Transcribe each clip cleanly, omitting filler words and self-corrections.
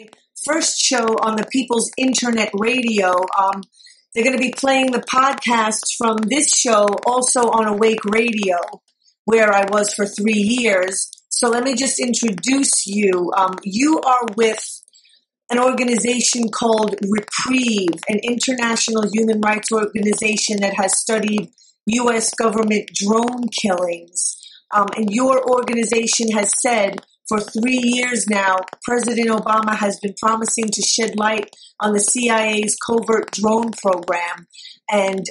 my first show on the People's Internet Radio. They're going to be playing the podcasts from this show also on Awake Radio, where I was for 3 years. So let me just introduce you. You are with an organization called Reprieve, an international human rights organization that has studied U.S. government drone killings. And your organization has said for 3 years now, President Obama has been promising to shed light on the CIA's covert drone program. And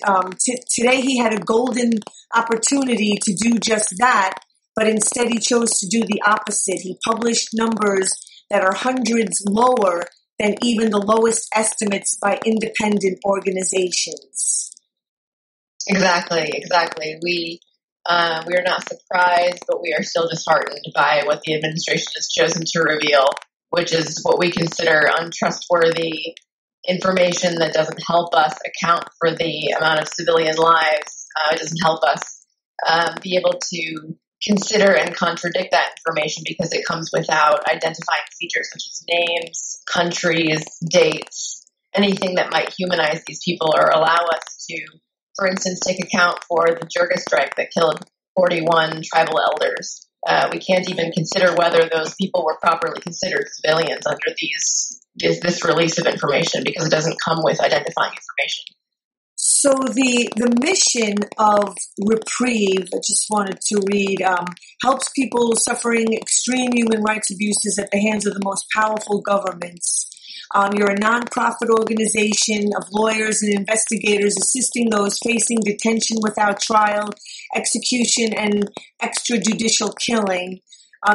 today he had a golden opportunity to do just that, but instead he chose to do the opposite. He published numbers that are hundreds lower than even the lowest estimates by independent organizations. Exactly. We are not surprised, but we are still disheartened by what the administration has chosen to reveal, which is what we consider untrustworthy information that doesn't help us account for the amount of civilian lives. It doesn't help us be able to consider and contradict that information because it comes without identifying features such as names, countries, dates, anything that might humanize these people or allow us to, for instance, take account for the Jirga strike that killed 41 tribal elders. We can't even consider whether those people were properly considered civilians under this release of information because it doesn't come with identifying information. So the mission of Reprieve, I just wanted to read, helps people suffering extreme human rights abuses at the hands of the most powerful governments. You're a nonprofit organization of lawyers and investigators assisting those facing detention without trial, execution, and extrajudicial killing.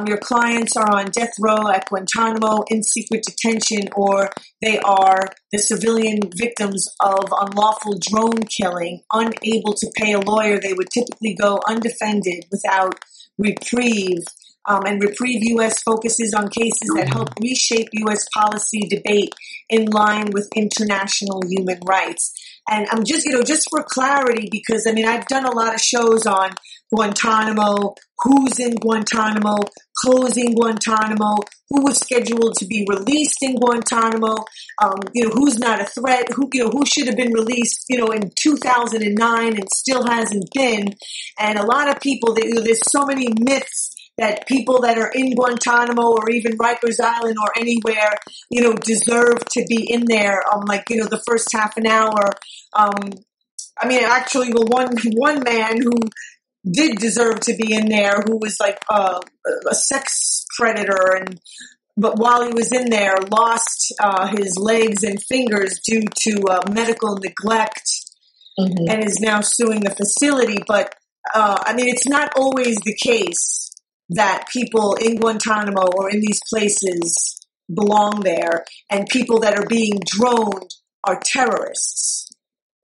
Your clients are on death row at Guantanamo, in secret detention, or they are the civilian victims of unlawful drone killing, unable to pay a lawyer. They would typically go undefended without reprieve. And Reprieve U.S. focuses on cases that help reshape U.S. policy debate in line with international human rights. And I'm just, just for clarity, because, I've done a lot of shows on Guantanamo, who's in Guantanamo, closing Guantanamo, who was scheduled to be released in Guantanamo, who's not a threat, who should have been released, in 2009 and still hasn't been. And a lot of people, there's so many myths that people that are in Guantanamo or even Rikers Island or anywhere, deserve to be in there. The first half an hour. One man who did deserve to be in there, who was a sex predator, but while he was in there, lost his legs and fingers due to medical neglect, and is now suing the facility. But it's not always the case that people in Guantanamo or in these places belong there, and people that are being droned are terrorists.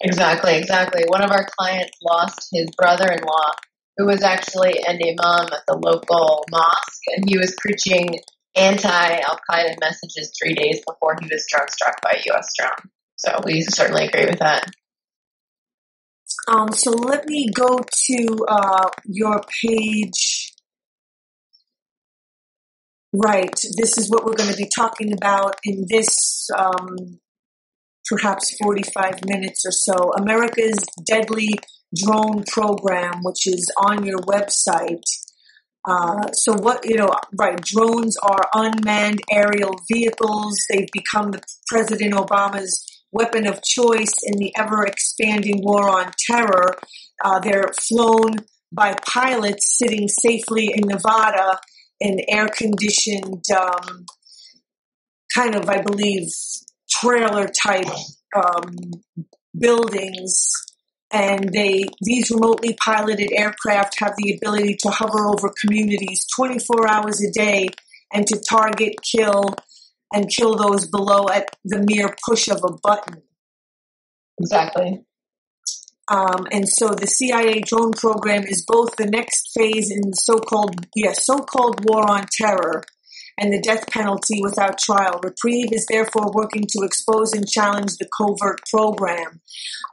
Exactly. One of our clients lost his brother-in-law, who was actually an imam at the local mosque, and he was preaching anti-Al-Qaeda messages 3 days before he was drone-struck by a U.S. drone. So we certainly agree with that. So let me go to your page. Right. This is what we're going to be talking about in this perhaps 45 minutes or so. America's Deadly Drone Program, which is on your website. So what, drones are unmanned aerial vehicles. They've become President Obama's weapon of choice in the ever-expanding war on terror. They're flown by pilots sitting safely in Nevada, an air-conditioned trailer-type buildings. And these remotely piloted aircraft have the ability to hover over communities 24 hours a day and to target, kill those below at the mere push of a button. Exactly. And so the CIA drone program is both the next phase in the so-called war on terror and the death penalty without trial. Reprieve is therefore working to expose and challenge the covert program.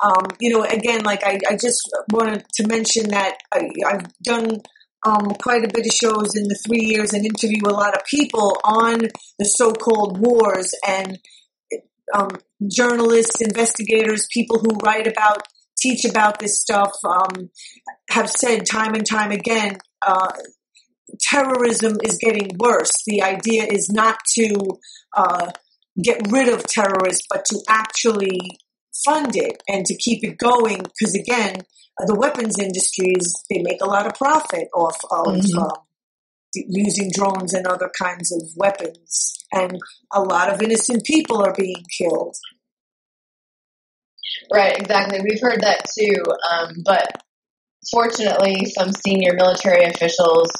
Again, I just wanted to mention that I've done quite a bit of shows in the 3 years and interview a lot of people on the so-called wars and journalists, investigators, people who write about, teach about this stuff, have said time and time again, terrorism is getting worse. The idea is not to get rid of terrorists, but to actually fund it and to keep it going. Because again, the weapons industries, they make a lot of profit off of using drones and other kinds of weapons. And a lot of innocent people are being killed. Right, exactly. We've heard that too. But fortunately, some senior military officials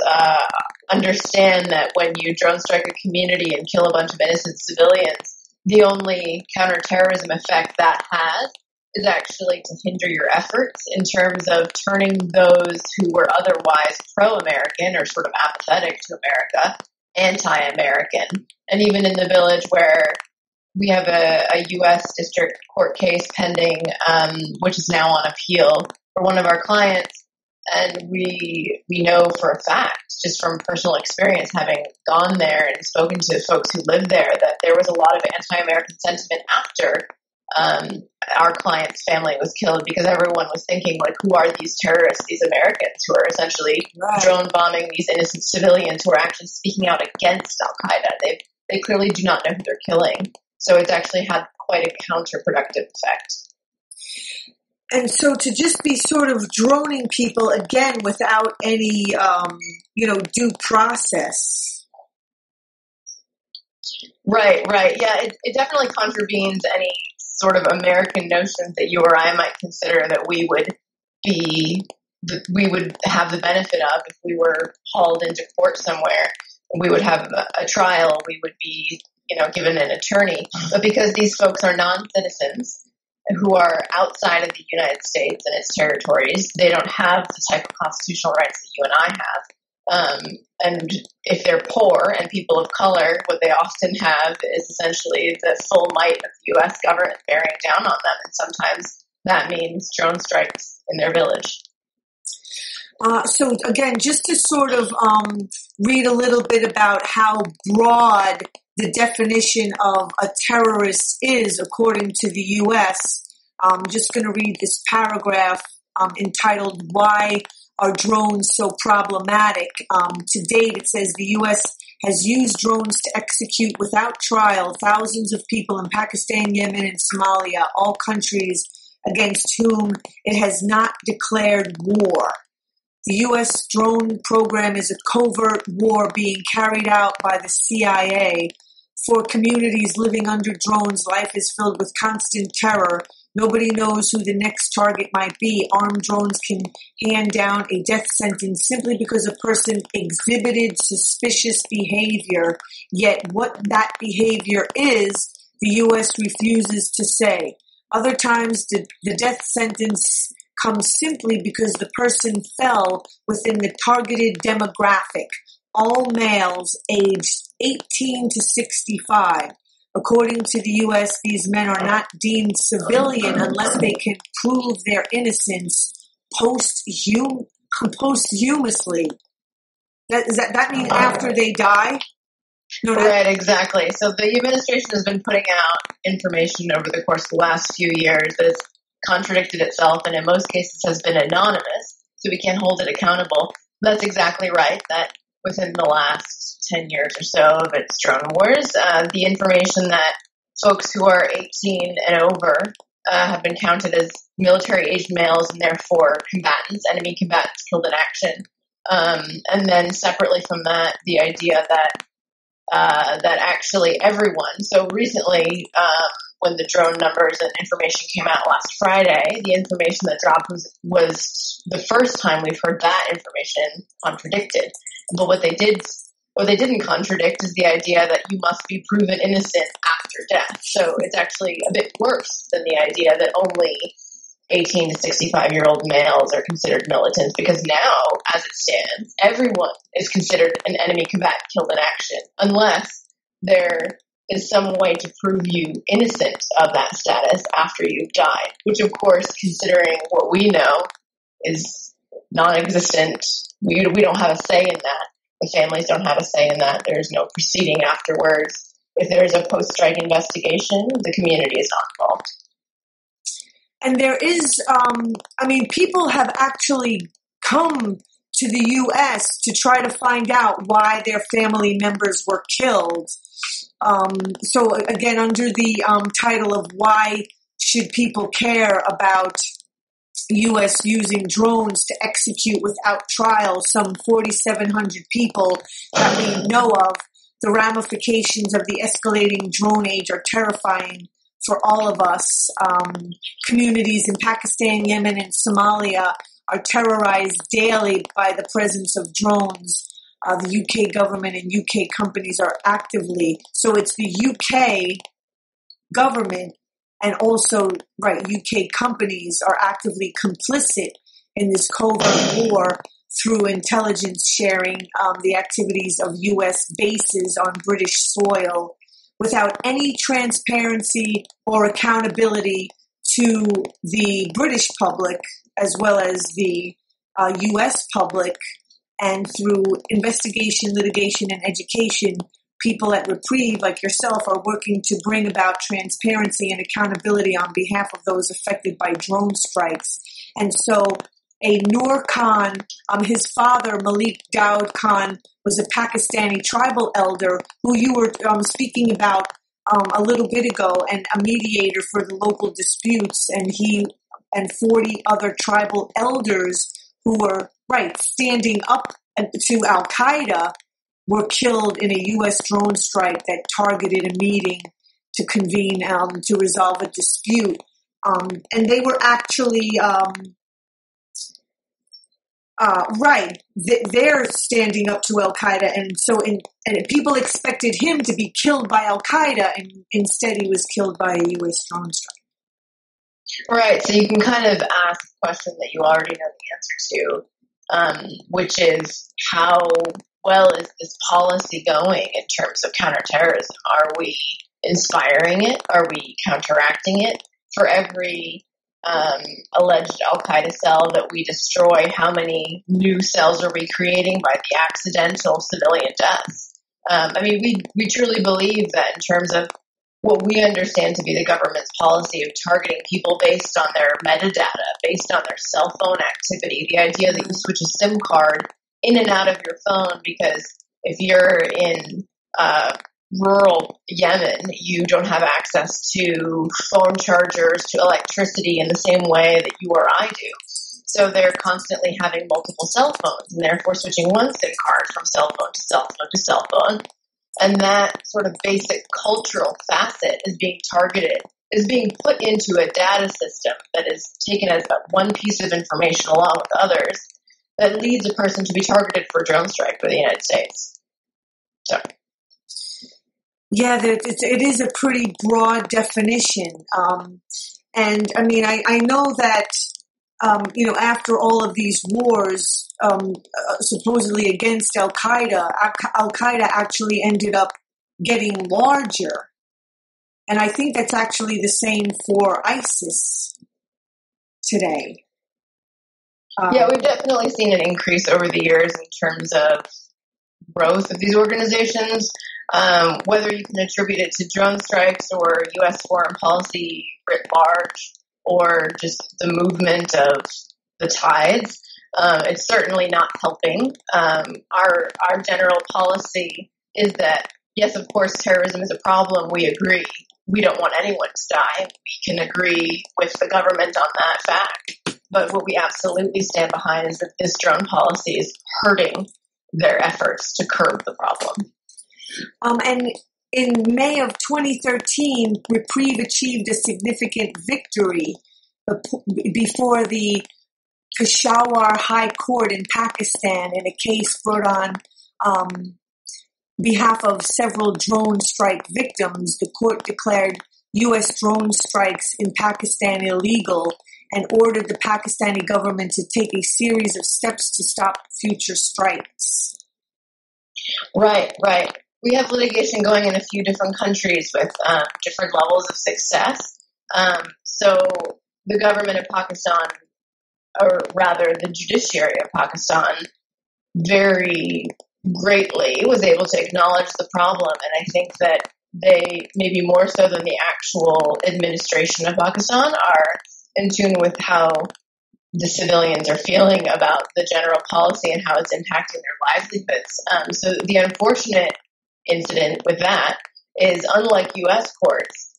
understand that when you drone strike a community and kill a bunch of innocent civilians, the only counterterrorism effect that has is actually to hinder your efforts in terms of turning those who were otherwise pro-American or sort of apathetic to America, anti-American. And even in the village where we have a U.S. District Court case pending, which is now on appeal for one of our clients, and we know for a fact, just from personal experience, having gone there and spoken to folks who live there, that there was a lot of anti-American sentiment after our client's family was killed, because everyone was thinking, like, who are these terrorists, these Americans who are essentially drone bombing these innocent civilians who are actually speaking out against Al-Qaeda? They clearly do not know who they're killing. So it's actually had quite a counterproductive effect. And so to just be sort of droning people again without any, due process. Right. Yeah, it definitely contravenes any sort of American notions that you or I might consider that we would have the benefit of if we were hauled into court somewhere. We would have a trial. We would be, given an attorney. But because these folks are non-citizens who are outside of the United States and its territories, they don't have the type of constitutional rights that you and I have. And if they're poor and people of color, what they often have is essentially the full might of the U.S. government bearing down on them. And sometimes that means drone strikes in their village. So again, just to sort of read a little bit about how broad the definition of a terrorist is according to the U.S., I'm just going to read this paragraph entitled, "Why Are Drones So Problematic?" To date, it says the U.S. has used drones to execute without trial thousands of people in Pakistan, Yemen, and Somalia, all countries against whom it has not declared war. The U.S. drone program is a covert war being carried out by the CIA. For communities living under drones, life is filled with constant terror. Nobody knows who the next target might be. Armed drones can hand down a death sentence simply because a person exhibited suspicious behavior. Yet what that behavior is, the U.S. refuses to say. Other times, the death sentence comes simply because the person fell within the targeted demographic, all males aged 18 to 65. According to the U.S., these men are not deemed civilian unless they can prove their innocence posthumously. Does that mean after they die? No, right, exactly. So the administration has been putting out information over the course of the last few years that has contradicted itself and in most cases has been anonymous, so we can't hold it accountable. That's exactly right, that within the last 10 years or so of its drone wars, the information that folks who are 18 and over have been counted as military-aged males and therefore combatants, enemy combatants killed in action. And then separately from that, the idea that actually everyone, so recently when the drone numbers and information came out last Friday, the information that dropped was the first time we've heard that information contradicted. But what they didn't contradict is the idea that you must be proven innocent after death. So it's actually a bit worse than the idea that only 18 to 65-year-old males are considered militants, because now, as it stands, everyone is considered an enemy combatant killed in action, unless there is some way to prove you innocent of that status after you've died, which, of course, considering what we know, is non-existent We don't have a say in that. The families don't have a say in that. There's no proceeding afterwards. If there's a post-strike investigation, the community is not involved. And there is, people have actually come to the U.S. to try to find out why their family members were killed. So again, under the title of why should people care about U.S. using drones to execute without trial some 4,700 people that we know of, the ramifications of the escalating drone age are terrifying for all of us. Communities in Pakistan, Yemen, and Somalia are terrorized daily by the presence of drones. The UK government and UK companies are actively. So it's the UK government and also, UK companies are actively complicit in this covert war through intelligence sharing, the activities of U.S. bases on British soil without any transparency or accountability to the British public as well as the U.S. public. And through investigation, litigation, and education, people at Reprieve, like yourself, are working to bring about transparency and accountability on behalf of those affected by drone strikes. And so a Noor Khan, his father, Malik Daud Khan, was a Pakistani tribal elder who you were speaking about a little bit ago, and a mediator for the local disputes. And he and 40 other tribal elders who were standing up to Al-Qaeda were killed in a U.S. drone strike that targeted a meeting to convene to resolve a dispute. And they were actually, they're standing up to Al-Qaeda. And so people expected him to be killed by Al-Qaeda, and instead he was killed by a U.S. drone strike. Right, so you can kind of ask a question that you already know the answer to. Which is, how well is this policy going in terms of counterterrorism? Are we inspiring it? Are we counteracting it? For every alleged Al-Qaeda cell that we destroy, how many new cells are we creating by the accidental civilian deaths? We truly believe that in terms of what we understand to be the government's policy of targeting people based on their metadata, based on their cell phone activity, the idea that you switch a SIM card in and out of your phone because if you're in rural Yemen, you don't have access to phone chargers, to electricity in the same way that you or I do. So they're constantly having multiple cell phones and therefore switching one SIM card from cell phone to cell phone to cell phone. And that sort of basic cultural facet is being targeted, is being put into a data system that is taken as but one piece of information along with others that leads a person to be targeted for a drone strike by the United States. So, yeah, it is a pretty broad definition. I know that, after all of these wars, supposedly against Al-Qaeda, Al-Qaeda actually ended up getting larger. And I think that's actually the same for ISIS today. We've definitely seen an increase over the years in terms of growth of these organizations. Whether you can attribute it to drone strikes or U.S. foreign policy writ large or just the movement of the tides, it's certainly not helping. Our general policy is that, yes, of course, terrorism is a problem. We agree. We don't want anyone to die. We can agree with the government on that fact. But what we absolutely stand behind is that this drone policy is hurting their efforts to curb the problem. And in May of 2013, Reprieve achieved a significant victory before the Peshawar High Court in Pakistan in a case brought on behalf of several drone strike victims. The court declared U.S. drone strikes in Pakistan illegal and ordered the Pakistani government to take a series of steps to stop future strikes. Right. We have litigation going in a few different countries with different levels of success. So the government of Pakistan, or rather the judiciary of Pakistan, very greatly was able to acknowledge the problem. And I think that they, maybe more so than the actual administration of Pakistan, are in tune with how the civilians are feeling about the general policy and how it's impacting their livelihoods. So the unfortunate incident with that is, unlike U.S. courts,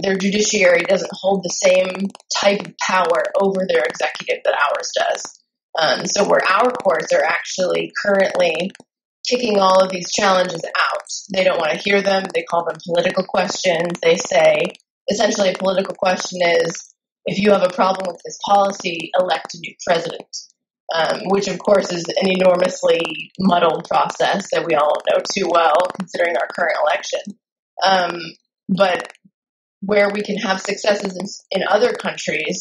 their judiciary doesn't hold the same type of power over their executive that ours does. So where our courts are actually currently kicking all of these challenges out, they don't want to hear them. They call them political questions. They say, essentially, a political question is, if you have a problem with this policy, elect a new president, which, of course, is an enormously muddled process that we all know too well, considering our current election. But where we can have successes in other countries,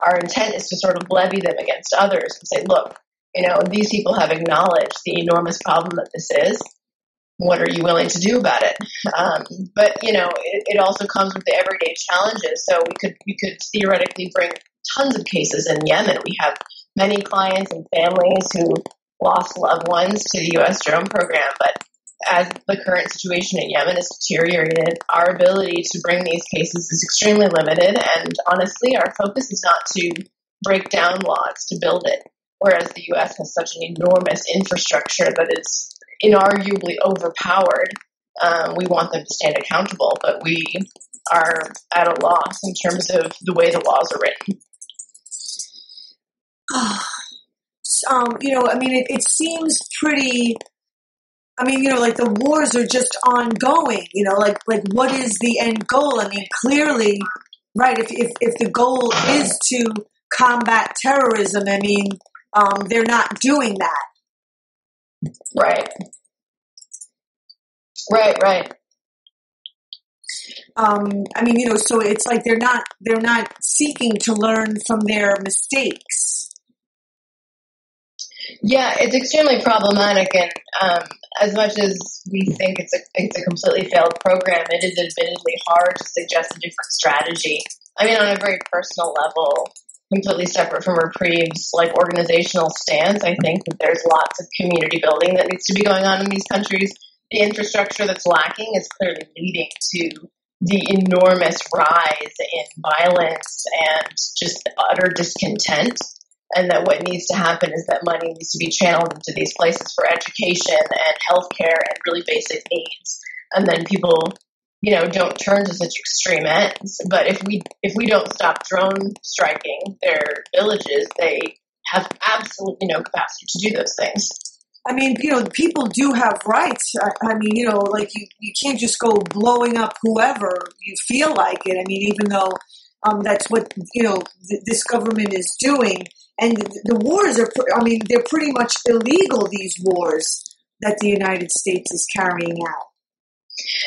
our intent is to sort of levy them against others and say, look, these people have acknowledged the enormous problem that this is. What are you willing to do about it? But, it also comes with the everyday challenges. So we could theoretically bring tons of cases in Yemen. We have many clients and families who lost loved ones to the U.S. drone program. But as the current situation in Yemen is deteriorated, our ability to bring these cases is extremely limited. And honestly, our focus is not to break down law, it's to build it. Whereas the U.S. has such an enormous infrastructure that it's inarguably overpowered. We want them to stand accountable, but we are at a loss in terms of the way the laws are written. It seems pretty. The wars are just ongoing. What is the end goal? Clearly, right? If the goal is to combat terrorism, they're not doing that. Right. So it's like they're not seeking to learn from their mistakes. Yeah, it's extremely problematic, and as much as we think it's a completely failed program, it is admittedly hard to suggest a different strategy. On a very personal level, completely separate from Reprieve's organizational stance, I think that there's lots of community building that needs to be going on in these countries. The infrastructure that's lacking is clearly leading to the enormous rise in violence and just utter discontent. And that what needs to happen is that money needs to be channeled into these places for education and healthcare and really basic needs. And then people don't turn to such extreme ends. But if we don't stop drone striking their villages, they have absolutely no capacity to do those things. People do have rights. You can't just go blowing up whoever you feel like it. Even though that's what, this government is doing. And the wars are, they're pretty much illegal, these wars that the United States is carrying out.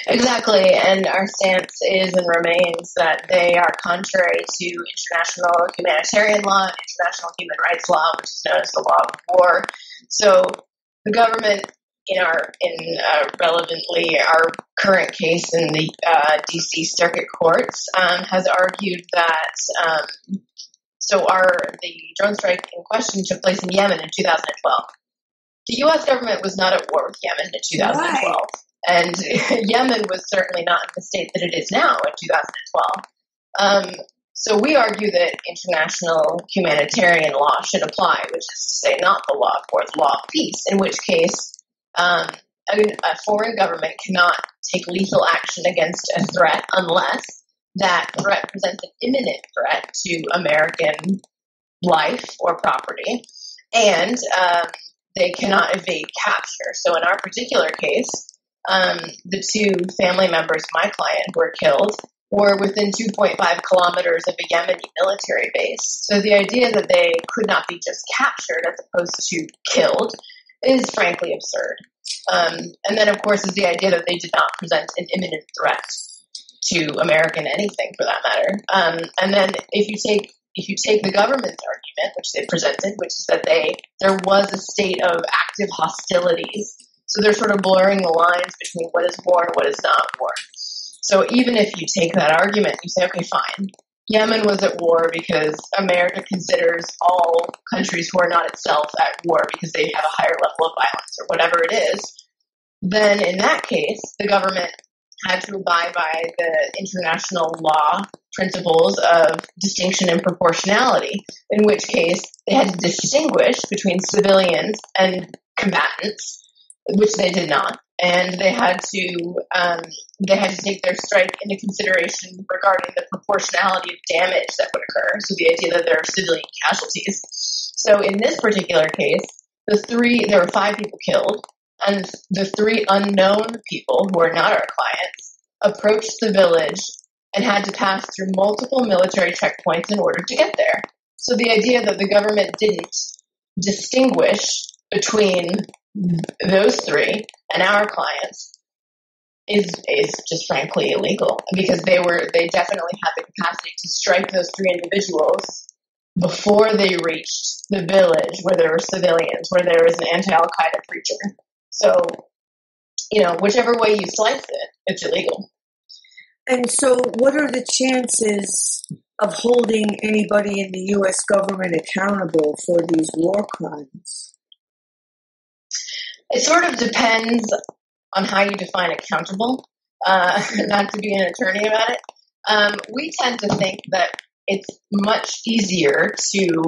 Exactly, and our stance is and remains that they are contrary to international humanitarian law and international human rights law, which is known as the law of war. So the government, relevantly our current case in the D.C. Circuit Courts, has argued that the drone strike in question took place in Yemen in 2012. The U.S. government was not at war with Yemen in 2012. Right. And Yemen was certainly not in the state that it is now in 2012. So we argue that international humanitarian law should apply, which is to say not the law of war, the law of peace, in which case a foreign government cannot take lethal action against a threat unless that threat presents an imminent threat to American life or property, and they cannot evade capture. So in our particular case, the two family members of my client who were killed were within 2.5 kilometers of a Yemeni military base. So the idea that they could not be just captured as opposed to killed is frankly absurd. And then, of course, is the idea that they did not present an imminent threat to American anything, for that matter. And then if you take the government's argument, which they presented, which is that there was a state of active hostilities. So they're sort of blurring the lines between what is war and what is not war. So even if you take that argument, you say, okay, fine. Yemen was at war because America considers all countries who are not itself at war because they have a higher level of violence or whatever it is, then in that case, the government had to abide by the international law principles of distinction and proportionality, in which case they had to distinguish between civilians and combatants, which they did not. And they had to take their strike into consideration regarding the proportionality of damage that would occur. So the idea that there are civilian casualties. So in this particular case, there were 5 people killed, and the 3 unknown people who are not our clients approached the village and had to pass through multiple military checkpoints in order to get there. So the idea that the government didn't distinguish between those 3 and our clients is just frankly illegal, because they definitely had the capacity to strike those 3 individuals before they reached the village where there were civilians, where there was an anti-Al-Qaeda preacher. So, whichever way you slice it, it's illegal. And so what are the chances of holding anybody in the U.S. government accountable for these war crimes? It sort of depends on how you define accountable, not to be an attorney about it. We tend to think that it's much easier to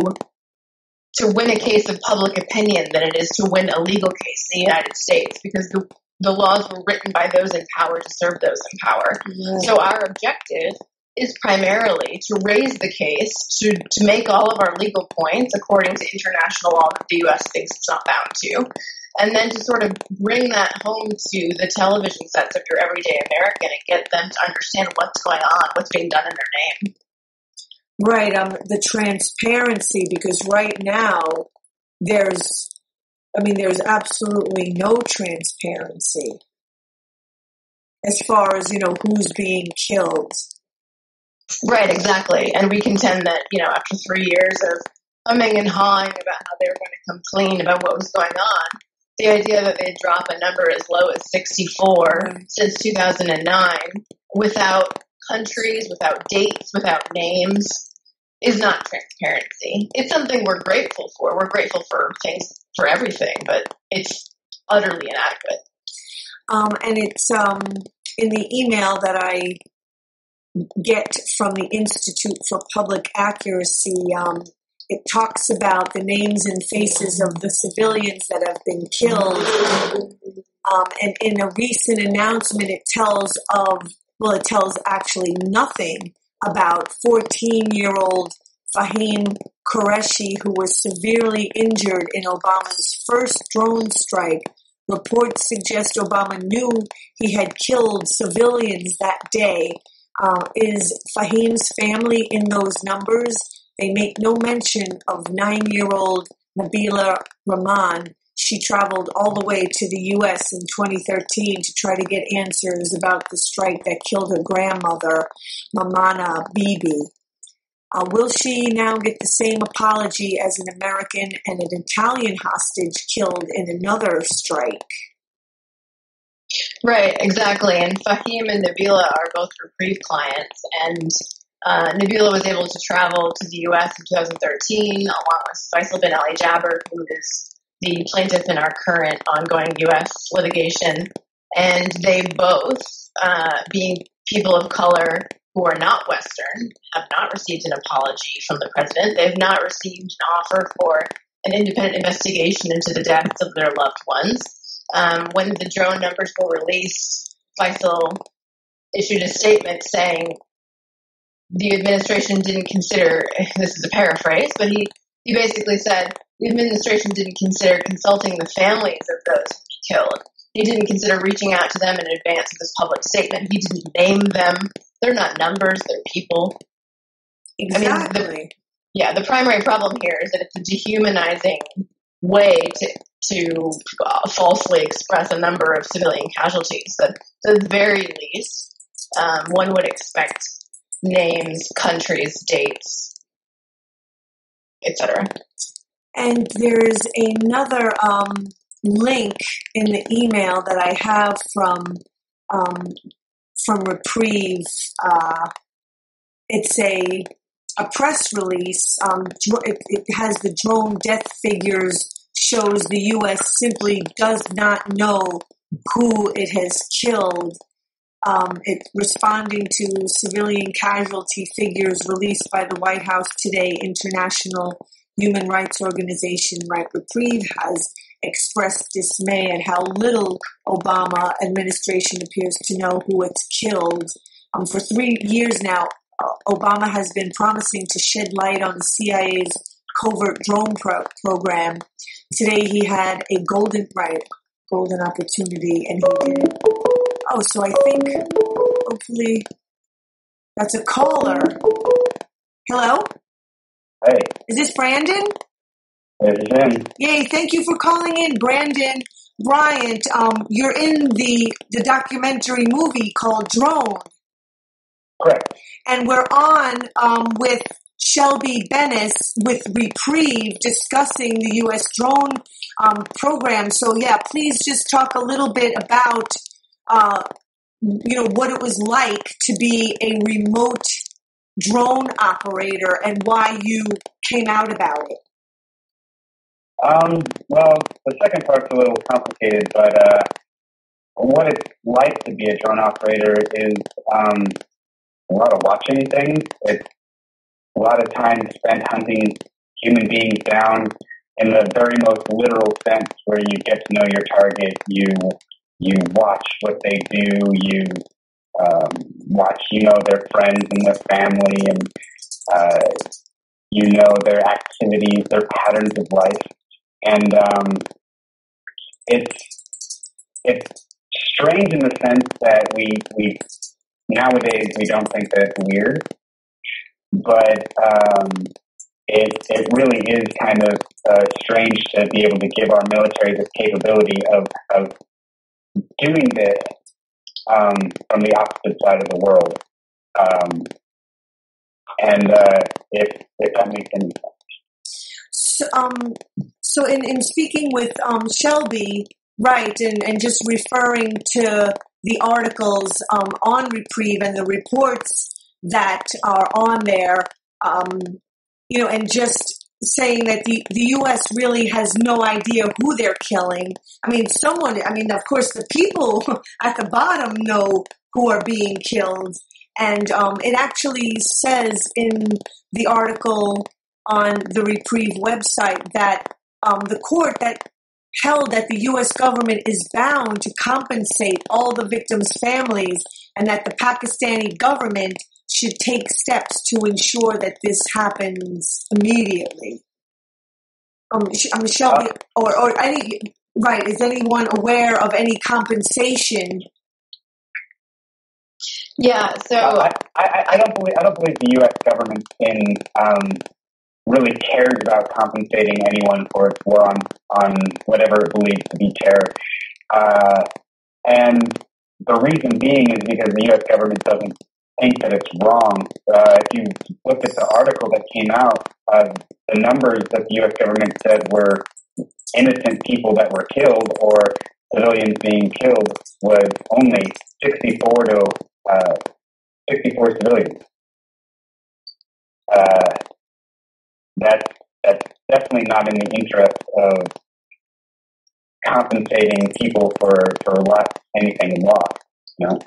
win a case of public opinion than it is to win a legal case in the United States, because the laws were written by those in power to serve those in power. Mm-hmm. So our objective is primarily to raise the case, to make all of our legal points according to international law that the U.S. thinks it's not bound to, and then to sort of bring that home to the television sets of your everyday American and get them to understand what's going on, what's being done in their name. Right, the transparency, because right now there's absolutely no transparency as far as, who's being killed. Right, exactly. And we contend that, after 3 years of humming and hawing about how they were going to come clean about what was going on, the idea that they drop a number as low as 64 since 2009 without countries, without dates, without names, is not transparency. It's something we're grateful for. We're grateful for things, for everything, but it's utterly inadequate. And it's in the email that I get from the Institute for Public Accuracy, it talks about the names and faces of the civilians that have been killed. And in a recent announcement, it tells actually nothing about 14-year-old Faheem Qureshi, who was severely injured in Obama's first drone strike. Reports suggest Obama knew he had killed civilians that day. Is Faheem's family in those numbers? They make no mention of 9-year-old Nabila Rehman. She traveled all the way to the U.S. in 2013 to try to get answers about the strike that killed her grandmother, Mamana Bibi. Will she now get the same apology as an American and an Italian hostage killed in another strike? Right, exactly. And Faheem and Nabila are both Reprieve clients, and Nabila was able to travel to the U.S. in 2013 along with Faisal bin Ali Jaber, who is the plaintiff in our current ongoing U.S. litigation, and they both, being people of color who are not Western, have not received an apology from the president. They've not received an offer for an independent investigation into the deaths of their loved ones. When the drone numbers were released, Faisal issued a statement saying the administration didn't consider, this is a paraphrase, but he basically said, the administration didn't consider consulting the families of those who were killed. He didn't consider reaching out to them in advance of this public statement. He didn't name them. They're not numbers, they're people. Exactly. I mean, the primary problem here is that it's a dehumanizing way to falsely express a number of civilian casualties. But at the very least, one would expect names, countries, dates, etc. And there's another link in the email that I have from Reprieve. It's a press release. It has the drone death figures, shows the U.S. simply does not know who it has killed. It's responding to civilian casualty figures released by the White House today. International human rights organization Reprieve has expressed dismay at how little Obama administration appears to know who it's killed. For 3 years now, Obama has been promising to shed light on the CIA's covert drone program. Today he had a golden opportunity, and he did it. Oh, so I think, hopefully, that's a caller. Hello? Hey. Is this Brandon? It is him. Yay, thank you for calling in, Brandon Bryant. You're in the documentary movie called Drone. Correct. And we're on with Shelby Bennis with Reprieve discussing the U.S. drone program. So, yeah, please just talk a little bit about what it was like to be a remote drone operator and why you came out about it. Well, the second part's a little complicated, but what it's like to be a drone operator is a lot of watching things. It's a lot of time spent hunting human beings down in the very most literal sense, where you get to know your target, you watch what they do, you know their friends and their family, and you know their activities, their patterns of life, and it's strange in the sense that we nowadays we don't think that it's weird, but it really is kind of strange to be able to give our military this capability of doing this from the opposite side of the world, if that makes any sense. So in speaking with Shelby, right, and just referring to the articles on Reprieve and the reports that are on there, and just saying that the U.S. really has no idea who they're killing. Of course, the people at the bottom know who are being killed. And it actually says in the article on the Reprieve website that the court that held that the U.S. government is bound to compensate all the victims' families and that the Pakistani government should take steps to ensure that this happens immediately. Shelby, or any, right, is anyone aware of any compensation? Yeah, so I don't believe the U.S. government really cares about compensating anyone for its war on whatever it believes to be terror, and the reason being is because the U.S. government doesn't think that it's wrong. If you look at the article that came out, the numbers that the U.S. government said were innocent people that were killed or civilians being killed was only 64 civilians. That's definitely not in the interest of compensating people for anything lost, you know?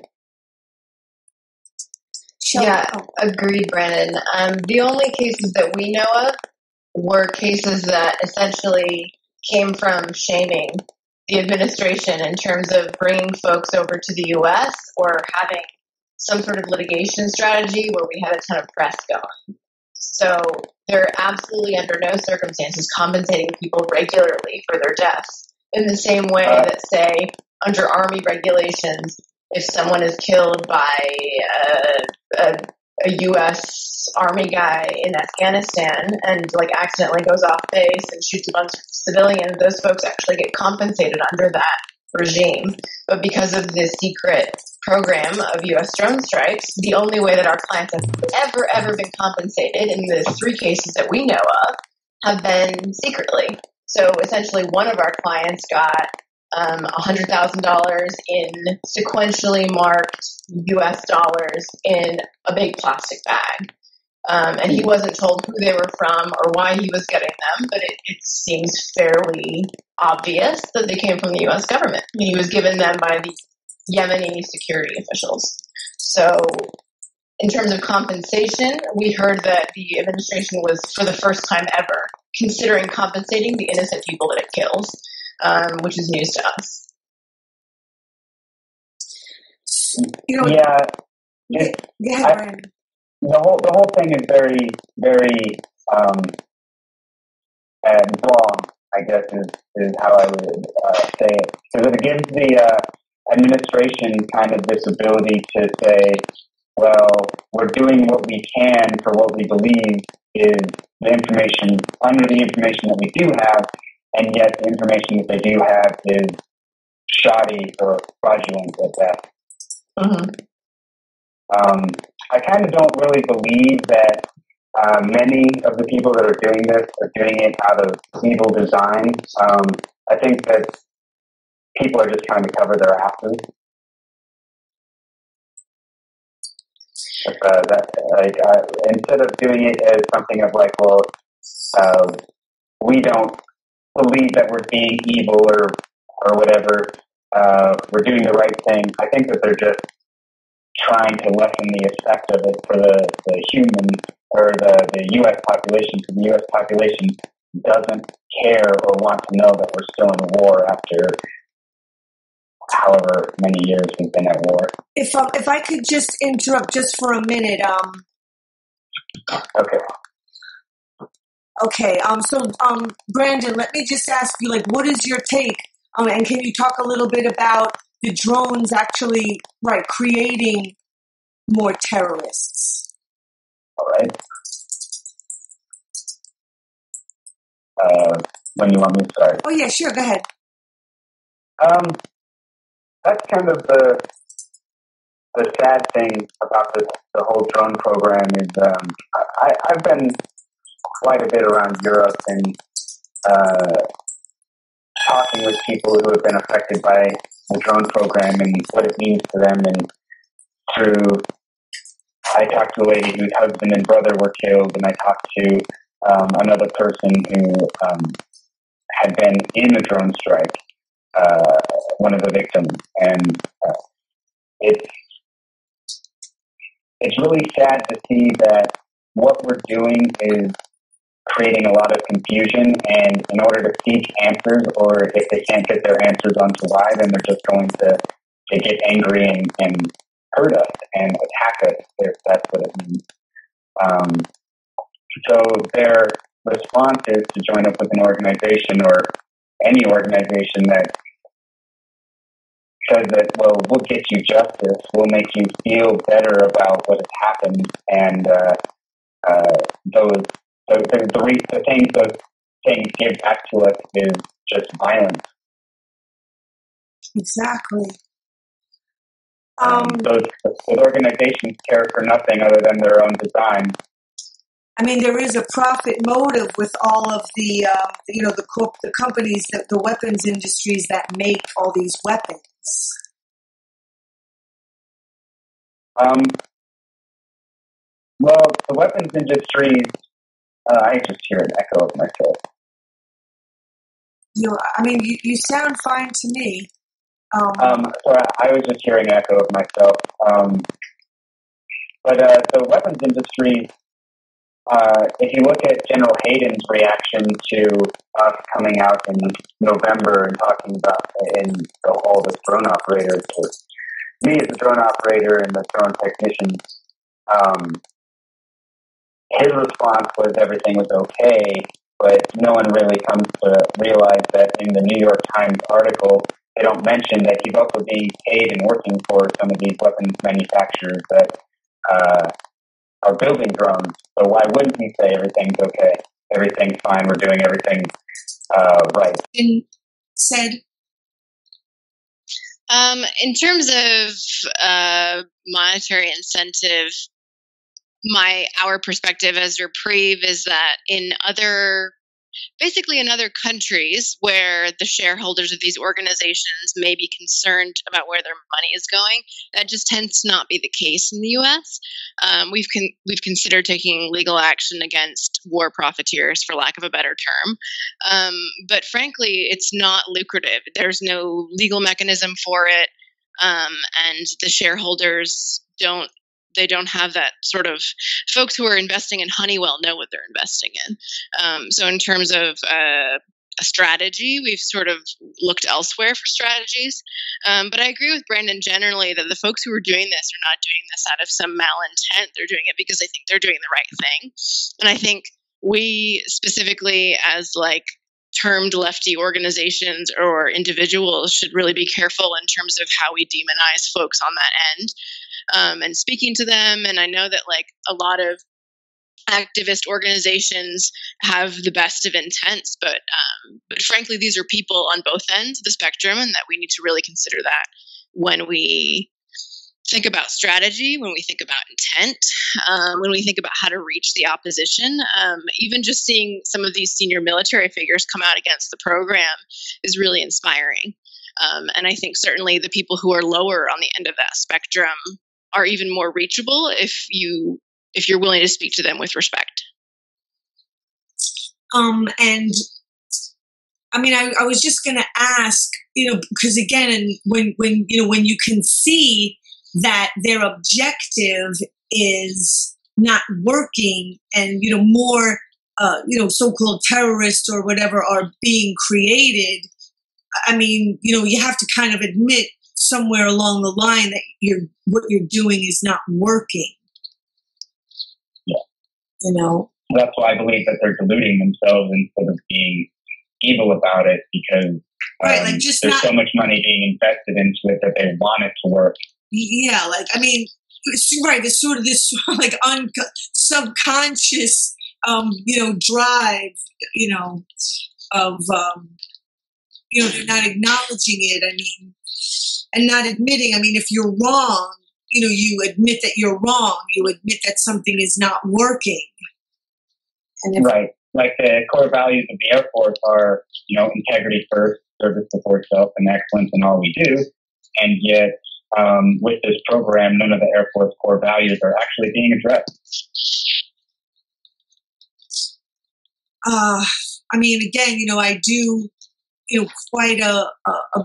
Yeah, agreed, Brandon. The only cases that we know of were cases that essentially came from shaming the administration in terms of bringing folks over to the U.S. or having some sort of litigation strategy where we had a ton of press going. So they're absolutely under no circumstances compensating people regularly for their deaths in the same way that, say, under Army regulations, if someone is killed by a U.S. Army guy in Afghanistan and accidentally goes off base and shoots a bunch of civilians, those folks actually get compensated under that regime. But because of this secret program of U.S. drone strikes, the only way that our clients have ever been compensated in the three cases that we know of have been secretly. So essentially one of our clients got $100,000 in sequentially marked US dollars in a big plastic bag. And he wasn't told who they were from or why he was getting them, but it seems fairly obvious that they came from the US government. I mean, he was given them by the Yemeni security officials. So in terms of compensation, we heard that the administration was, for the first time ever, considering compensating the innocent people that it kills, which is news to us. The whole thing is very, very wrong, I guess, is how I would say it. Because it gives the administration kind of this ability to say, well, we're doing what we can for what we believe is the information, under the information that we do have, and yet the information that they do have is shoddy or fraudulent at best. Mm-hmm. I kind of don't really believe that many of the people that are doing this are doing it out of evil design. I think that people are just trying to cover their asses. Instead of doing it as something of like, well, we don't believe that we're being evil or whatever. We're doing the right thing. I think that they're just trying to lessen the effect of it for the human or the U.S. population. The U.S. population doesn't care or want to know that we're still in war after however many years we've been at war. If I could just interrupt just for a minute. Okay. So, Brandon, let me just ask you, like, what is your take? And can you talk a little bit about the drones actually, right, creating more terrorists? All right. When you want me to start? Oh, yeah, sure. Go ahead. That's kind of the sad thing about the whole drone program is I've been quite a bit around Europe and talking with people who have been affected by the drone program and what it means to them. And I talked to a lady whose husband and brother were killed, and I talked to another person who had been in a drone strike, one of the victims. And it's really sad to see that what we're doing is creating a lot of confusion, and in order to seek answers, or if they can't get their answers onto why, then they're just going to get angry and hurt us and attack us, if that's what it means. So their response is to join up with an organization or any organization that says that, well, we'll get you justice, we'll make you feel better about what has happened, and the things those things give back to us is just violence. Exactly. Those organizations care for nothing other than their own design. I mean, there is a profit motive with all of the companies, the weapons industries that make all these weapons. Well, the weapons industries. I just hear an echo of myself. You sound fine to me. So I was just hearing an echo of myself. But the weapons industry, if you look at General Hayden's reaction to us coming out in November and talking about the drone operators, me as a drone operator and the drone technician, his response was everything was okay, but no one really comes to realize that in the New York Times article, they don't mention that he's also being paid and working for some of these weapons manufacturers that are building drones. So why wouldn't he say everything's okay? Everything's fine. We're doing everything right. Said. In terms of monetary incentive, our perspective as Reprieve is that in other basically in other countries where the shareholders of these organizations may be concerned about where their money is going. That just tends to not be the case in the U.S. We've considered taking legal action against war profiteers, for lack of a better term. But frankly, it's not lucrative. There's no legal mechanism for it. And the shareholders don't have that sort of, folks who are investing in Honeywell know what they're investing in. So in terms of a strategy, we've sort of looked elsewhere for strategies. But I agree with Brandon generally that the folks who are doing this are not doing this out of some malintent. They're doing it because they think they're doing the right thing. And I think we specifically as like termed lefty organizations or individuals should really be careful in terms of how we demonize folks on that end. And speaking to them. And I know that like a lot of activist organizations have the best of intents, but frankly, these are people on both ends of the spectrum, and that we need to really consider that when we think about strategy, when we think about intent, when we think about how to reach the opposition. Even just seeing some of these senior military figures come out against the program is really inspiring. And I think certainly the people who are lower on the end of that spectrum are even more reachable if you're willing to speak to them with respect. And I mean, I was just going to ask, you know, because again, when you can see that their objective is not working, and you know more, you know, so-called terrorists or whatever are being created. I mean, you know, you have to kind of admit somewhere along the line that what you're doing is not working. Yeah. You know? That's why I believe that they're deluding themselves instead of being evil about it, because right, like there's so much money being invested into it that they want it to work. Yeah, like, I mean, right, there's sort of this like subconscious, you know, drive, you know, of... you know, they're not acknowledging it, I mean, and not admitting. I mean, if you're wrong, you know, you admit that you're wrong. You admit that something is not working. And right. Like the core values of the Air Force are, you know, integrity first, service before self, and excellence in all we do. And yet, with this program, none of the Air Force core values are actually being addressed. I mean, again, you know, I do... you know, quite a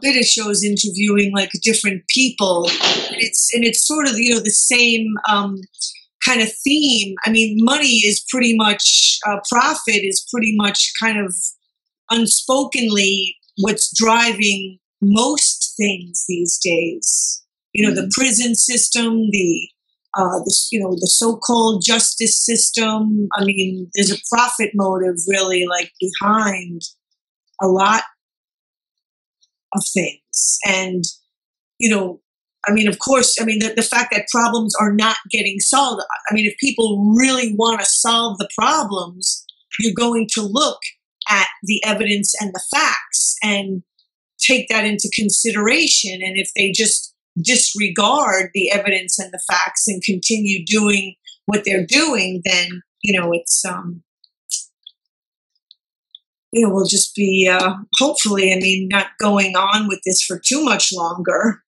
bit of shows interviewing like different people. And it's sort of, you know, the same kind of theme. I mean, money is pretty much, profit is pretty much kind of unspokenly what's driving most things these days. You know, the prison system, the so-called justice system. I mean, there's a profit motive really like behind a lot of things. And, you know, I mean, of course, I mean, the fact that problems are not getting solved. I mean, if people really want to solve the problems, you're going to look at the evidence and the facts and take that into consideration. And if they just disregard the evidence and the facts and continue doing what they're doing, then, you know, it's, you know, we'll just be, hopefully, I mean, not going on with this for too much longer.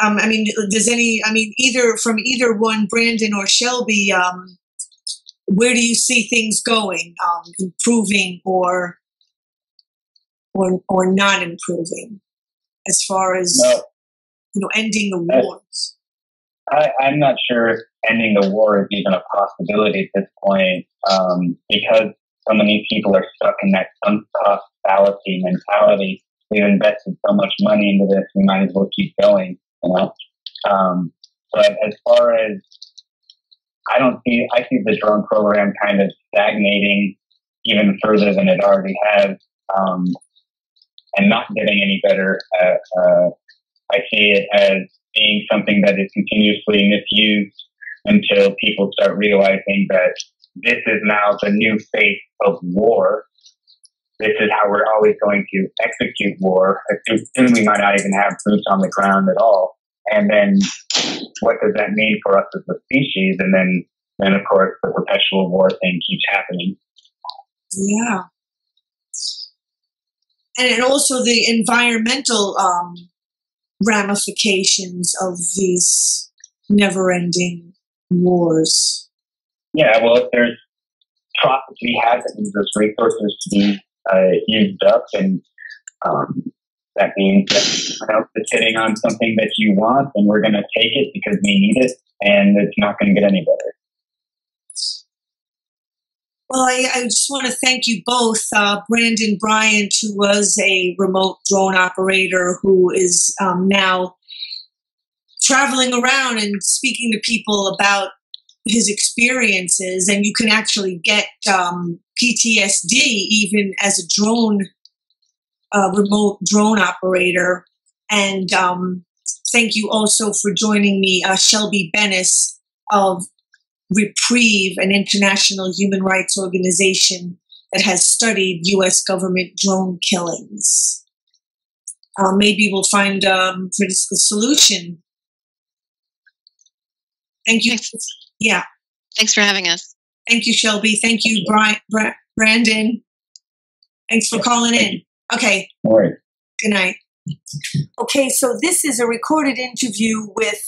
I mean, does any, I mean, either one, Brandon or Shelby, where do you see things going, improving or not improving as far as, you know, ending the wars? I'm not sure if ending the war is even a possibility at this point, because so many people are stuck in that sunk cost fallacy mentality. We've invested so much money into this, we might as well keep going, you know? But as far as, I see the drone program kind of stagnating even further than it already has, and not getting any better. I see it as being something that is continuously misused until people start realizing that this is now the new face of war. This is how we're always going to execute war. Soon we might not even have boots on the ground at all. And then what does that mean for us as a species? And then of course, the perpetual war thing keeps happening. Yeah. And also the environmental ramifications of these never-ending wars. Yeah, well, if there's profit to be had, that means those resources to be used up, and that means that someone else is sitting on something that you want, and we're going to take it because we need it, and it's not going to get any better. Well, I just want to thank you both. Brandon Bryant, who was a remote drone operator, who is now traveling around and speaking to people about his experiences, and you can actually get PTSD even as a drone, remote drone operator. And thank you also for joining me, Shelby Bennis of Reprieve, an international human rights organization that has studied U.S. government drone killings. Maybe we'll find a solution. Thank you. Yeah. Thanks for having us. Thank you, Shelby. Thank you, Brandon. Thanks for calling in. Okay. All right. Good night. Okay, so this is a recorded interview with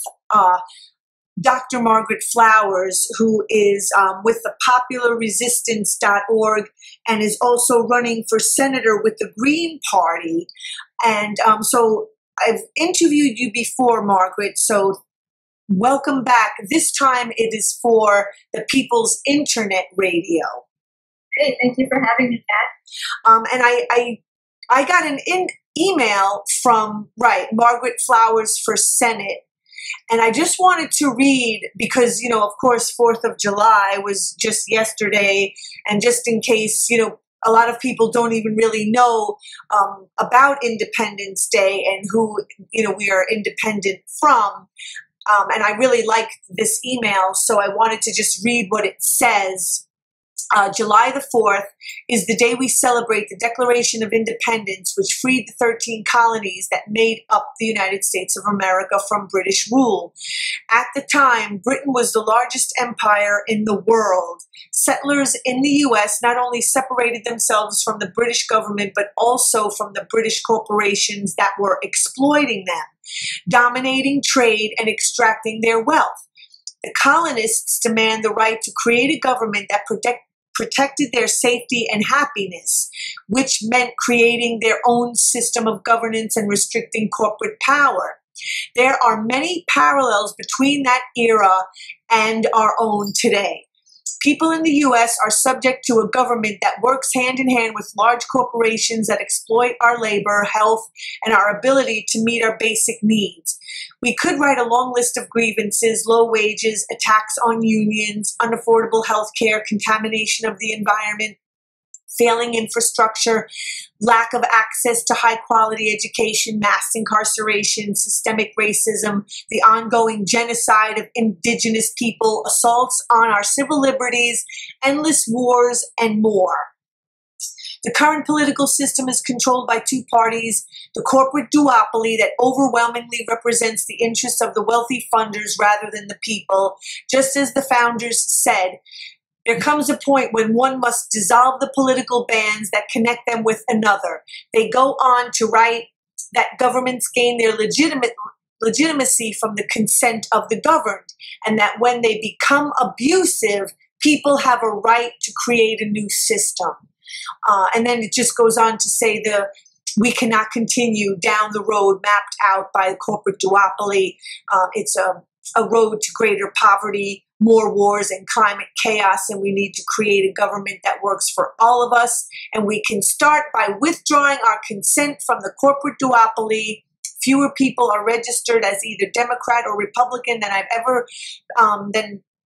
Dr. Margaret Flowers, who is with the popularresistance.org and is also running for senator with the Green Party. And so I've interviewed you before, Margaret, so welcome back. This time it is for the People's Internet Radio. Great, thank you for having me back. And I got an email from, Margaret Flowers for Senate. And I just wanted to read because, you know, of course, 4th of July was just yesterday. And just in case, you know, a lot of people don't even really know about Independence Day and who, you know, we are independent from. And I really like this email, so I wanted to just read what it says. July the 4th is the day we celebrate the Declaration of Independence, which freed the 13 colonies that made up the United States of America from British rule. At the time, Britain was the largest empire in the world. Settlers in the U.S. not only separated themselves from the British government, but also from the British corporations that were exploiting them, dominating trade and extracting their wealth. The colonists demand the right to create a government that protected their safety and happiness, which meant creating their own system of governance and restricting corporate power. There are many parallels between that era and our own today. People in the U.S. are subject to a government that works hand in hand with large corporations that exploit our labor, health, and our ability to meet our basic needs. We could write a long list of grievances: low wages, attacks on unions, unaffordable health care, contamination of the environment, failing infrastructure, lack of access to high-quality education, mass incarceration, systemic racism, the ongoing genocide of indigenous people, assaults on our civil liberties, endless wars, and more. The current political system is controlled by two parties, the corporate duopoly that overwhelmingly represents the interests of the wealthy funders rather than the people. Just as the founders said, there comes a point when one must dissolve the political bands that connect them with another. They go on to write that governments gain their legitimacy from the consent of the governed, and that when they become abusive, people have a right to create a new system. And then it just goes on to say we cannot continue down the road mapped out by the corporate duopoly. It's a road to greater poverty, more wars, and climate chaos, and we need to create a government that works for all of us. And we can start by withdrawing our consent from the corporate duopoly. Fewer people are registered as either Democrat or Republican than I've ever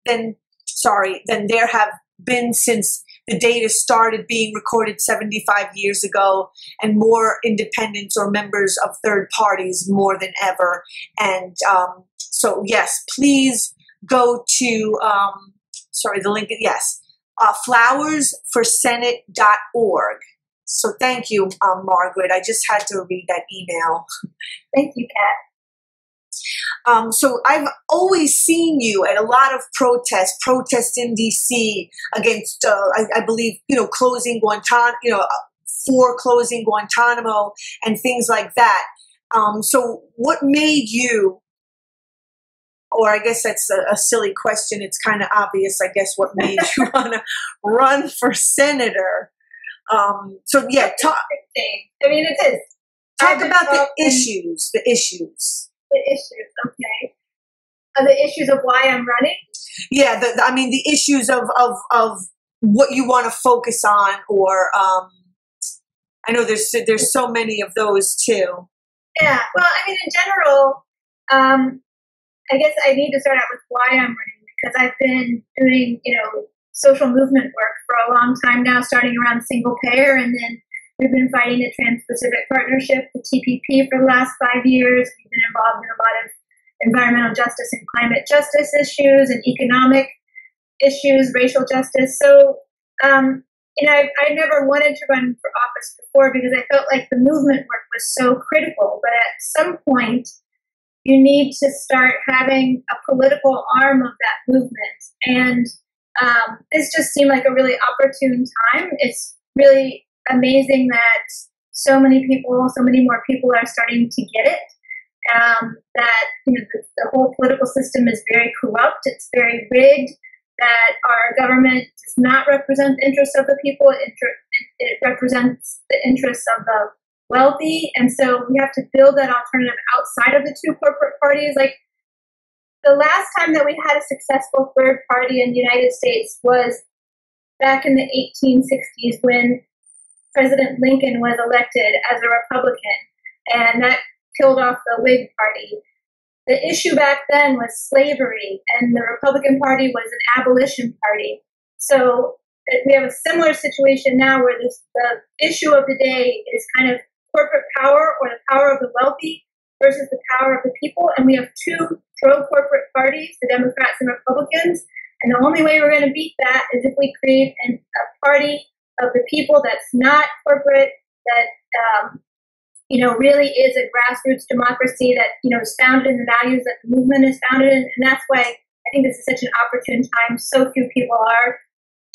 than there have been since the data started being recorded 75 years ago, and more independents or members of third parties more than ever. And so, yes, please go to, the link, yes, flowersforsenate.org. So thank you, Margaret. I just had to read that email. Thank you, Pat. So I've always seen you at a lot of protests in D.C. against, I believe, closing Guantanamo, for closing Guantanamo and things like that. So what made you, or I guess that's a silly question. It's kind of obvious, I guess, what made you want to run for senator. So yeah, it is. Talk about the issues. The issues, okay. Are the issues of why I'm running? Yeah, the issues of what you want to focus on, or I know there's so many of those too. Yeah, well, I mean, in general, I guess I need to start out with why I'm running, because I've been doing, social movement work for a long time now, starting around single payer, and then we've been fighting the Trans-Pacific Partnership, the TPP, for the last 5 years. We've been involved in a lot of environmental justice and climate justice issues and economic issues, racial justice. So, I never wanted to run for office before because I felt like the movement work was so critical. But at some point, you need to start having a political arm of that movement. And this just seemed like a really opportune time. It's really amazing that so many more people are starting to get it. That the whole political system is very corrupt. It's very rigged. That our government does not represent the interests of the people. It represents the interests of the wealthy. And so we have to build that alternative outside of the two corporate parties. Like, the last time that we had a successful third party in the United States was back in the 1860s when President Lincoln was elected as a Republican, and that killed off the Whig Party. The issue back then was slavery, and the Republican Party was an abolition party. So we have a similar situation now where the issue of the day is kind of corporate power, or the power of the wealthy versus the power of the people. And we have two pro-corporate parties, the Democrats and Republicans. And the only way we're going to beat that is if we create a party of the people that's not corporate, that really is a grassroots democracy that is founded in the values that the movement is founded in. And that's why I think this is such an opportune time. So few people are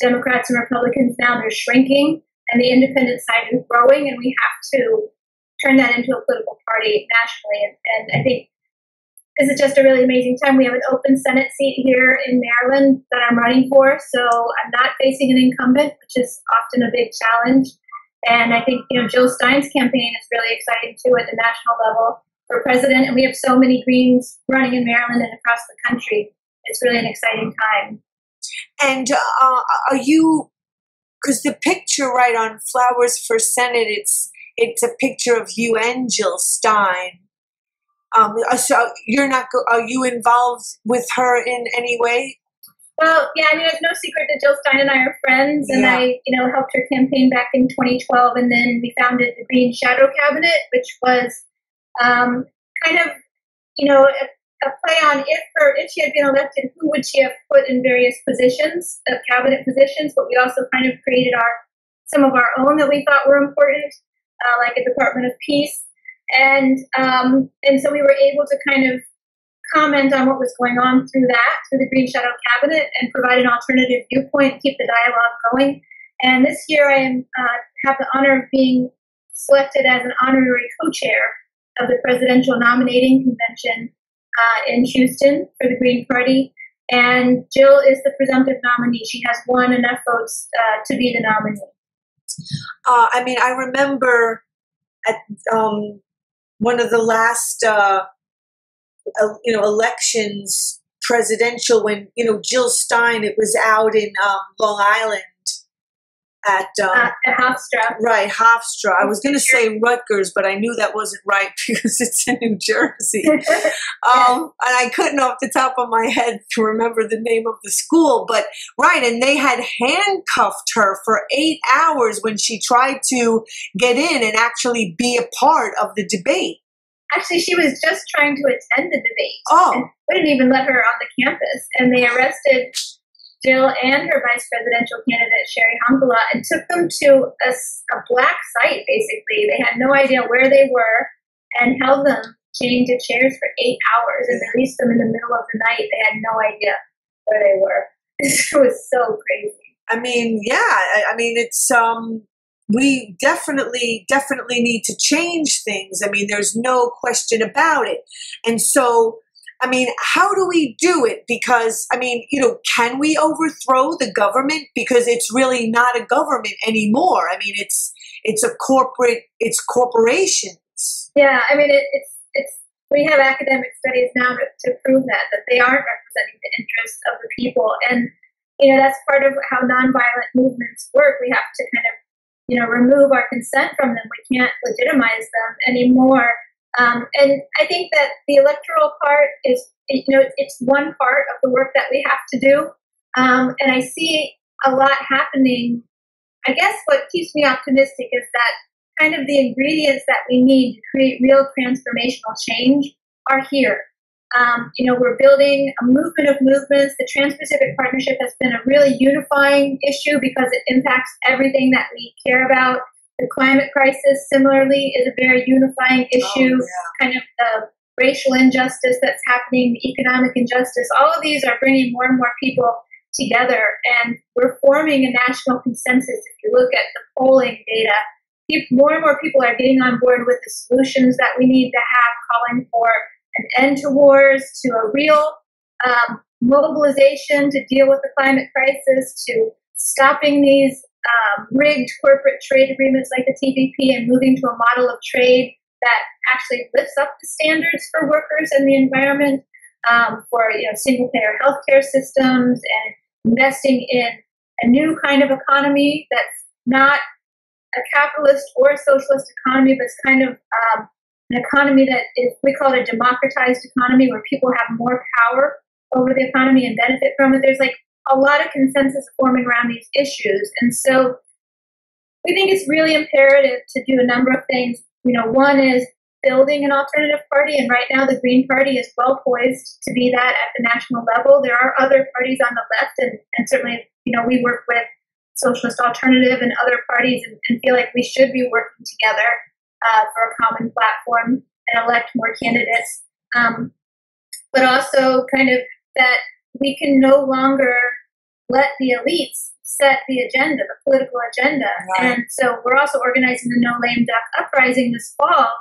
Democrats and Republicans now. They're shrinking, and the independent side is growing, and we have to turn that into a political party nationally. And I think this is just a really amazing time. We have an open Senate seat here in Maryland that I'm running for, so I'm not facing an incumbent, which is often a big challenge. And I think, Jill Stein's campaign is really exciting too at the national level for president. And we have so many Greens running in Maryland and across the country. It's really an exciting time. And because the picture right on Flowers for Senate, it's a picture of you and Jill Stein. So are you involved with her in any way? Well, yeah, it's no secret that Jill Stein and I are friends, and I, helped her campaign back in 2012, and then we founded the Green Shadow Cabinet, which was kind of, a play on if she had been elected, who would she have put in various positions, cabinet positions, but we also kind of created some of our own that we thought were important, like a Department of Peace. And so we were able to kind of comment on what was going on through the Green Shadow Cabinet, and provide an alternative viewpoint, keep the dialogue going. And this year I have the honor of being selected as an honorary co-chair of the Presidential Nominating Convention in Houston for the Green Party. And Jill is the presumptive nominee. She has won enough votes to be the nominee. I remember at one of the last, elections, presidential, when, Jill Stein, it was out in Long Island at Hofstra. Right, Hofstra. I was going to say Rutgers, but I knew that wasn't right because it's in New Jersey. And I couldn't off the top of my head to remember the name of the school, but right. And they had handcuffed her for 8 hours when she tried to get in and actually be a part of the debate. Actually, she was just trying to attend the debate. Oh. They didn't even let her on the campus. And they arrested Jill and her vice presidential candidate, Sherry Hankala, and took them to a black site, basically. They had no idea where they were, and held them chained to chairs for 8 hours and released them in the middle of the night. They had no idea where they were. This was so crazy. I mean, yeah. I mean, it's we definitely need to change things. I mean, there's no question about it. And so, I mean, how do we do it? Because, I mean, you know, can we overthrow the government? Because it's really not a government anymore. I mean, it's corporations. Yeah, I mean, we have academic studies now to prove that they aren't representing the interests of the people. And, you know, that's part of how nonviolent movements work. We have to kind of, you know, remove our consent from them. We can't legitimize them anymore. And I think that the electoral part is, you know, it's one part of the work that we have to do. And I see a lot happening. I guess what keeps me optimistic is that kind of the ingredients that we need to create real transformational change are here. You know, we're building a movement of movements. The Trans-Pacific Partnership has been a really unifying issue because it impacts everything that we care about. The climate crisis, similarly, is a very unifying issue, kind of the racial injustice that's happening, the economic injustice. All of these are bringing more and more people together, and we're forming a national consensus. If you look at the polling data, more and more people are getting on board with the solutions that we need to have, calling for an end to wars, to a real mobilization to deal with the climate crisis, to stopping these rigged corporate trade agreements like the TPP and moving to a model of trade that actually lifts up the standards for workers and the environment, for, you know, single-payer healthcare systems, and investing in a new kind of economy that's not a capitalist or socialist economy, but it's kind of an economy that is, we call it a democratized economy, where people have more power over the economy and benefit from it. There's like a lot of consensus forming around these issues. And so we think it's really imperative to do a number of things. You know, one is building an alternative party. And right now the Green Party is well poised to be that at the national level. There are other parties on the left, and certainly, you know, we work with Socialist Alternative and other parties and feel like we should be working together for a common platform and elect more candidates. But also kind of that we can no longer let the elites set the agenda, the political agenda. Right. And so we're also organizing the No Lame Duck uprising this fall,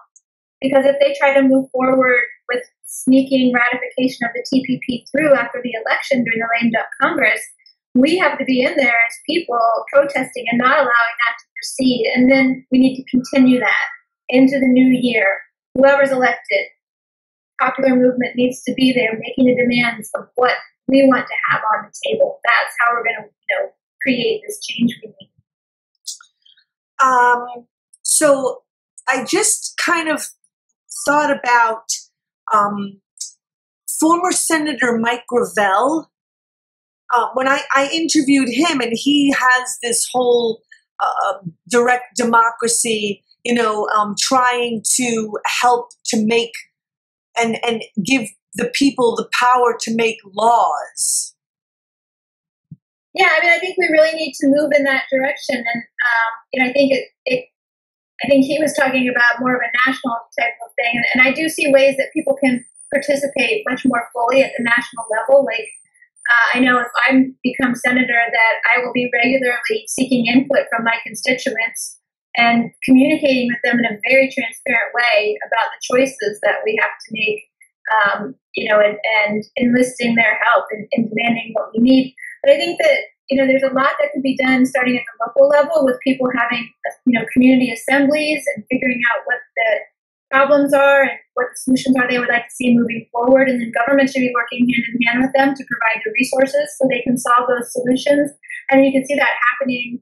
because if they try to move forward with sneaking ratification of the TPP through after the election during the Lame Duck Congress, we have to be in there as people protesting and not allowing that to proceed. And then we need to continue that into the new year. Whoever's elected, popular movement needs to be there making the demands of what we want to have on the table. That's how we're going to, you know, create this change we need. So I just kind of thought about former Senator Mike Gravel. When I interviewed him, and he has this whole direct democracy, you know, trying to help to make and give the people the power to make laws. Yeah, I mean, I think we really need to move in that direction, and you know, I think I think he was talking about more of a national type of thing, and I do see ways that people can participate much more fully at the national level. Like, I know if I become senator, that I will be regularly seeking input from my constituents and communicating with them in a very transparent way about the choices that we have to make. You know, and enlisting their help and demanding what we need. But I think that, you know, there's a lot that can be done starting at the local level with people having, you know, community assemblies and figuring out what the problems are and what the solutions are they would like to see moving forward. And then government should be working hand in hand with them to provide the resources so they can solve those solutions. And you can see that happening,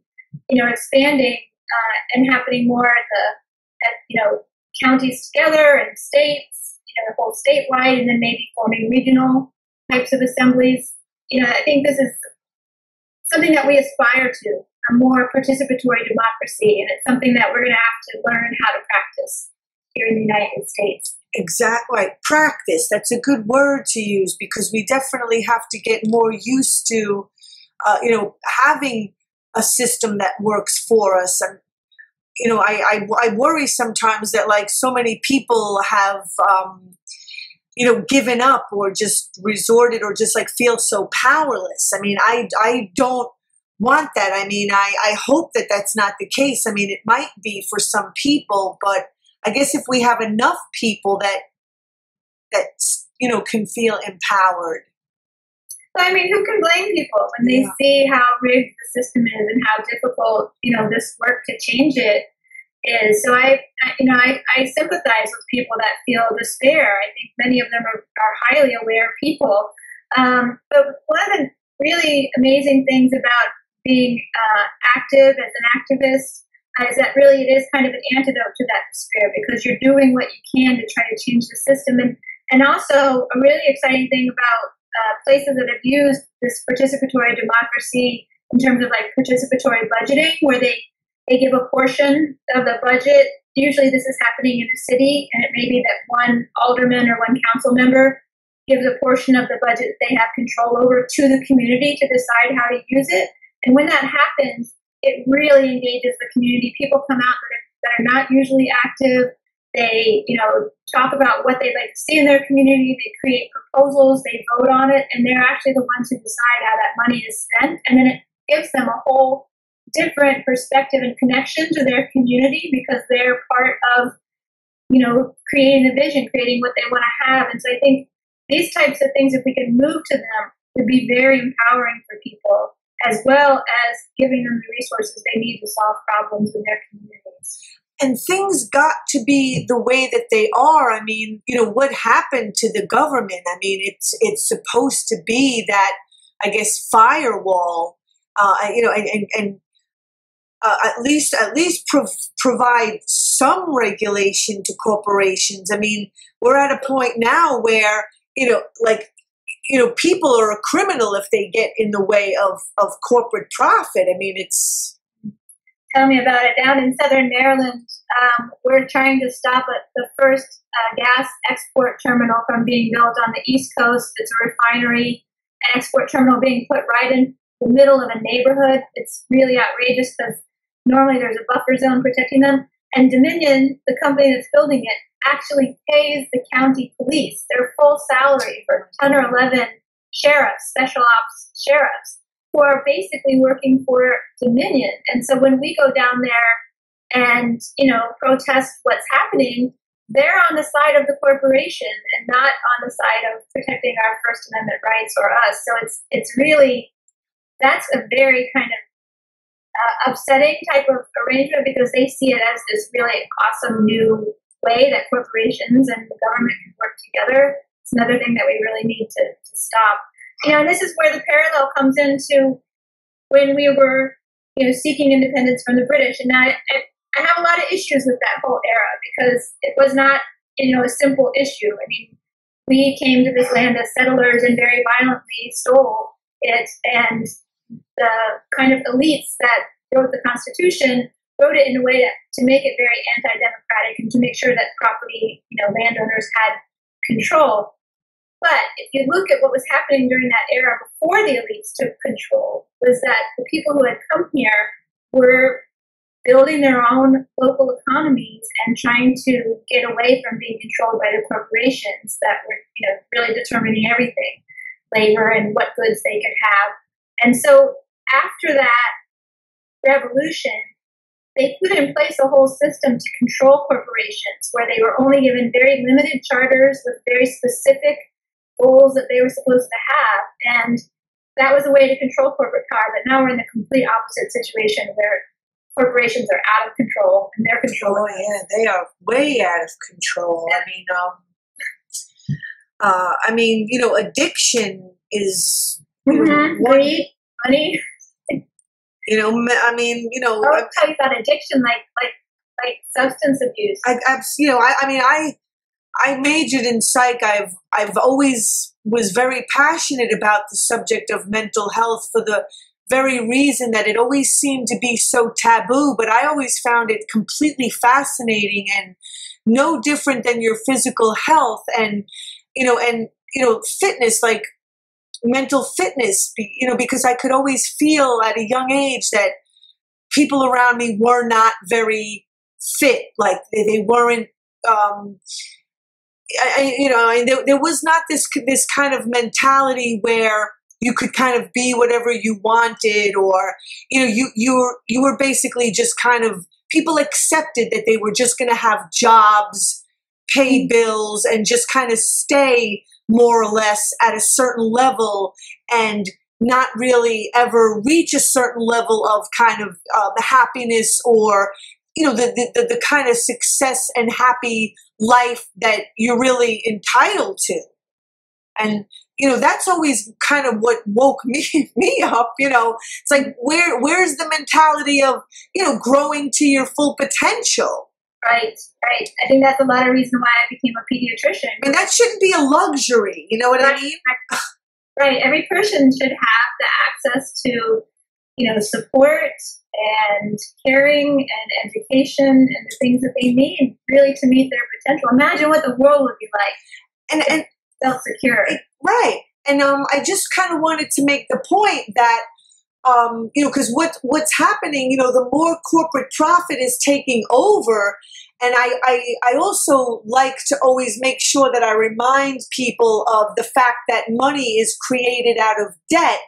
you know, expanding and happening more at the, you know, counties together and states. The whole statewide, and then maybe forming regional types of assemblies. You know, I think this is something that we aspire to, a more participatory democracy, and it's something that we're going to have to learn how to practice here in the United States. Exactly. Right. Practice. That's a good word to use, because we definitely have to get more used to, you know, having a system that works for us. And you know, I worry sometimes that like so many people have, you know, given up or just resorted or just like feel so powerless. I mean, I don't want that. I mean, I hope that that's not the case. I mean, it might be for some people, but I guess if we have enough people that, you know, can feel empowered. So, I mean, who can blame people when they see how rigged the system is and how difficult, you know, this work to change it is? So I sympathize with people that feel despair. I think many of them are highly aware people. But one of the really amazing things about being active as an activist is that really it is kind of an antidote to that despair, because you're doing what you can to try to change the system. And also a really exciting thing about places that have used this participatory democracy in terms of like participatory budgeting, where they give a portion of the budget. Usually this is happening in a city, and it may be that one alderman or one council member gives a portion of the budget that they have control over to the community to decide how to use it. And when that happens, it really engages the community. People come out that are not usually active. They, you know, talk about what they'd like to see in their community. They create proposals. They vote on it, and they're actually the ones who decide how that money is spent. And then it gives them a whole different perspective and connection to their community, because they're part of, you know, creating the vision, creating what they want to have. And so I think these types of things, if we can move to them, would be very empowering for people, as well as giving them the resources they need to solve problems in their communities. And things got to be the way that they are. I mean, you know, what happened to the government? I mean, it's supposed to be that, I guess, firewall, you know, and at least provide some regulation to corporations. I mean, we're at a point now where, you know, like, you know, people are a criminal if they get in the way of corporate profit. I mean, it's... Tell me about it. Down in southern Maryland, we're trying to stop the first gas export terminal from being built on the East Coast. It's a refinery, an export terminal being put right in the middle of a neighborhood. It's really outrageous, because normally there's a buffer zone protecting them. And Dominion, the company that's building it, actually pays the county police their full salary for 10 or 11 sheriffs, special ops sheriffs, who are basically working for Dominion. And so when we go down there and, you know, protest what's happening, they're on the side of the corporation and not on the side of protecting our First Amendment rights or us. So it's really, that's a very kind of upsetting type of arrangement, because they see it as this really awesome new way that corporations and the government can work together. It's another thing that we really need to stop. You know, and this is where the parallel comes into when we were, you know, seeking independence from the British. And I have a lot of issues with that whole era, because it was not, you know, a simple issue. I mean, we came to this land as settlers and very violently stole it. And the kind of elites that wrote the Constitution wrote it in a way that, to make it very anti-democratic and to make sure that property, you know, landowners had control. But if you look at what was happening during that era before the elites took control, was that the people who had come here were building their own local economies and trying to get away from being controlled by the corporations that were, you know, really determining everything, labor and what goods they could have. And so after that revolution, they put in place a whole system to control corporations, where they were only given very limited charters with very specific goals that they were supposed to have, and that was a way to control corporate power. But now we're in the complete opposite situation, where corporations are out of control, and they're controlling. Oh yeah, they are way out of control. Yeah. I mean, you know, addiction is greed, money. You know, I mean, you know, I talk about addiction, like substance abuse. I majored in psych. I've always was very passionate about the subject of mental health, for the very reason that it always seemed to be so taboo, but I always found it completely fascinating and no different than your physical health and, you know, fitness, like mental fitness, you know, because I could always feel at a young age that people around me were not very fit. Like they weren't, there was not this kind of mentality where you could kind of be whatever you wanted, or, you know, you were basically just kind of, people accepted that they were just going to have jobs, pay bills, and just kind of stay more or less at a certain level and not really ever reach a certain level of kind of the happiness or, you know, the kind of success and happy life that you're really entitled to. And, you know, that's always kind of what woke me up, you know. It's like, where's the mentality of, you know, growing to your full potential? Right, right. I think that's a lot of reason why I became a pediatrician. I mean, that shouldn't be a luxury, you know what I mean? Right. Every person should have the access to, you know, support and caring and education and the things that they need really to meet their potential. Imagine what the world would be like. And self-secure. Right. And I just kind of wanted to make the point that, you know, because what's happening, you know, the more corporate profit is taking over. And I also like to always make sure that I remind people of the fact that money is created out of debt,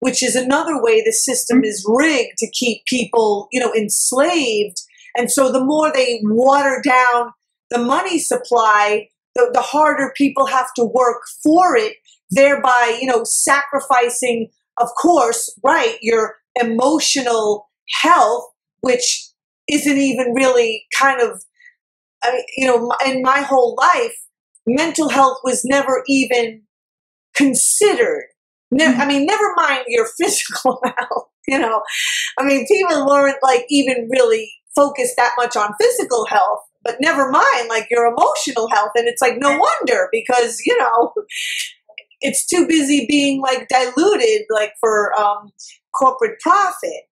which is another way the system is rigged to keep people, you know, enslaved. And so the more they water down the money supply, the harder people have to work for it, thereby, you know, sacrificing, of course, right, your emotional health, which isn't even really kind of, you know, in my whole life, mental health was never even considered. I mean, never mind your physical health, you know. I mean, people weren't like even really focused that much on physical health, but never mind like your emotional health. And it's like, no wonder, because, you know, it's too busy being like diluted like for corporate profit.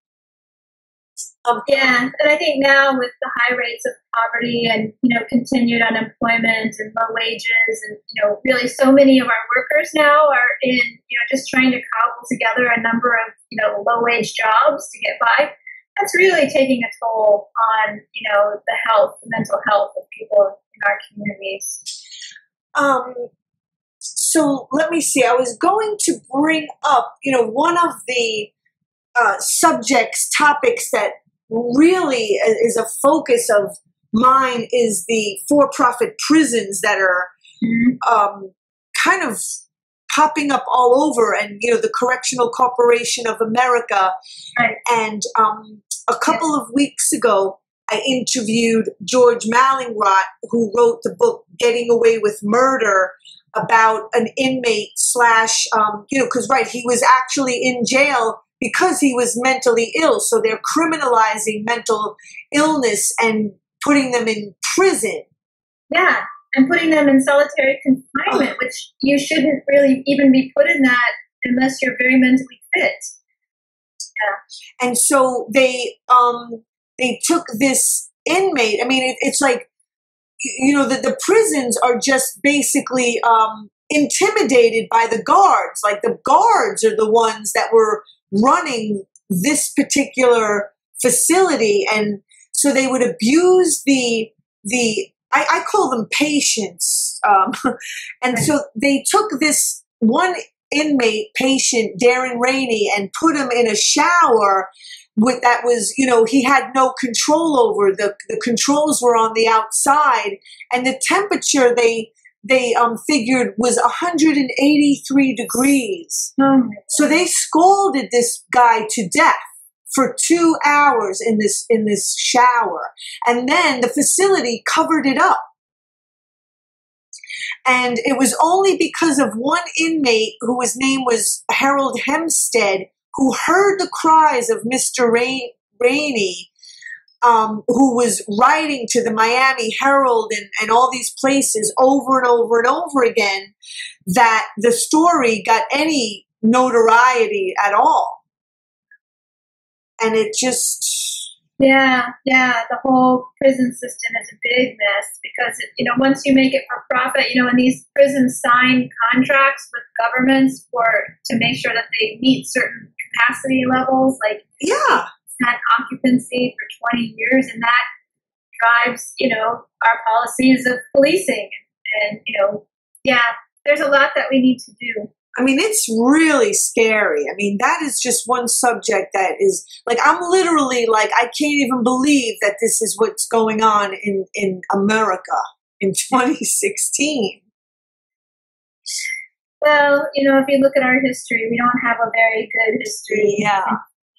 Yeah, and I think now with the high rates of poverty and, you know, continued unemployment and low wages and, you know, really so many of our workers now are in, you know, just trying to cobble together a number of, you know, low-wage jobs to get by. That's really taking a toll on, you know, the health, the mental health of people in our communities. So let me see. I was going to bring up, you know, one of the topics that really is a focus of mine is the for-profit prisons that are kind of popping up all over, and, you know, the Correctional Corporation of America. Right. And a couple of weeks ago, I interviewed George Mallingrott, who wrote the book Getting Away with Murder, about an inmate slash, you know, because, right, he was actually in jail because he was mentally ill. So they're criminalizing mental illness and putting them in prison. Yeah, and putting them in solitary confinement, which you shouldn't really even be put in that unless you're very mentally fit. Yeah. And so they took this inmate. I mean, it's like, you know, the prisons are just basically intimidated by the guards. Like the guards are the ones that were running this particular facility, and so they would abuse the I call them patients, and so they took this one inmate patient, Darren Rainey, and put him in a shower with that was, you know, he had no control over. The controls were on the outside, and the temperature they figured was 183 degrees. Mm. So they scalded this guy to death for 2 hours in this shower. And then the facility covered it up. And it was only because of one inmate who his name was Harold Hempstead, who heard the cries of Mr. Rainey, who was writing to the Miami Herald and all these places over and over and over again, that the story got any notoriety at all. And it just... Yeah. The whole prison system is a big mess because, you know, once you make it for profit, you know, and these prisons sign contracts with governments to make sure that they meet certain capacity levels, like... Yeah. occupancy for 20 years, and that drives, our policies of policing. And, there's a lot that we need to do. I mean, it's really scary. I mean, that is just one subject that is like, I'm literally like, I can't even believe that this is what's going on in America in 2016. Well, if you look at our history, we don't have a very good history. Yeah.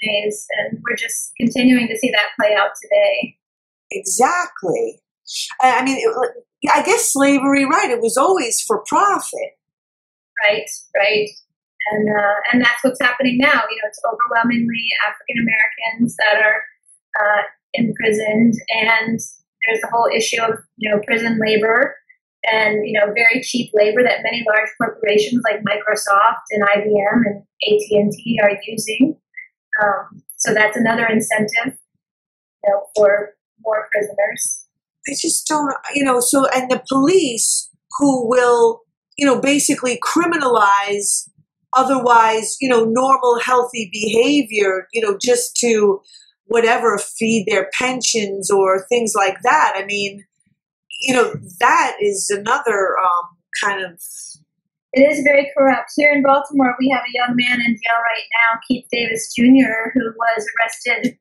And we're just continuing to see that play out today. Exactly. I mean, I guess slavery, right, it was always for profit. Right. And that's what's happening now. It's overwhelmingly African Americans that are imprisoned, and there's the whole issue of, prison labor and, very cheap labor that many large corporations like Microsoft and IBM and AT&T are using. So that's another incentive, for more prisoners. I just don't, so, and the police who will, basically criminalize otherwise, normal, healthy behavior, just to whatever, feed their pensions or things like that. I mean, that is another kind of... It is very corrupt. Here in Baltimore, we have a young man in jail right now, Keith Davis Jr., who was arrested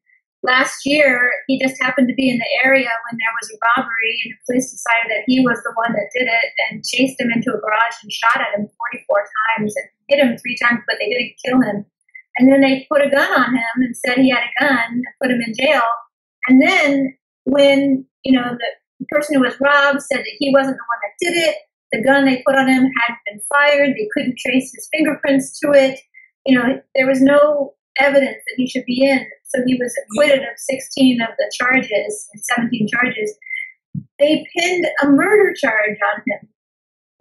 last year. He just happened to be in the area when there was a robbery, and the police decided that he was the one that did it and chased him into a garage and shot at him 44 times and hit him 3 times, but they didn't kill him. And then they put a gun on him and said he had a gun and put him in jail. And then when, the person who was robbed said that he wasn't the one that did it, the gun they put on him hadn't been fired. They couldn't trace his fingerprints to it. There was no evidence that he should be in. So he was acquitted of 16 of the charges, 17 charges. They pinned a murder charge on him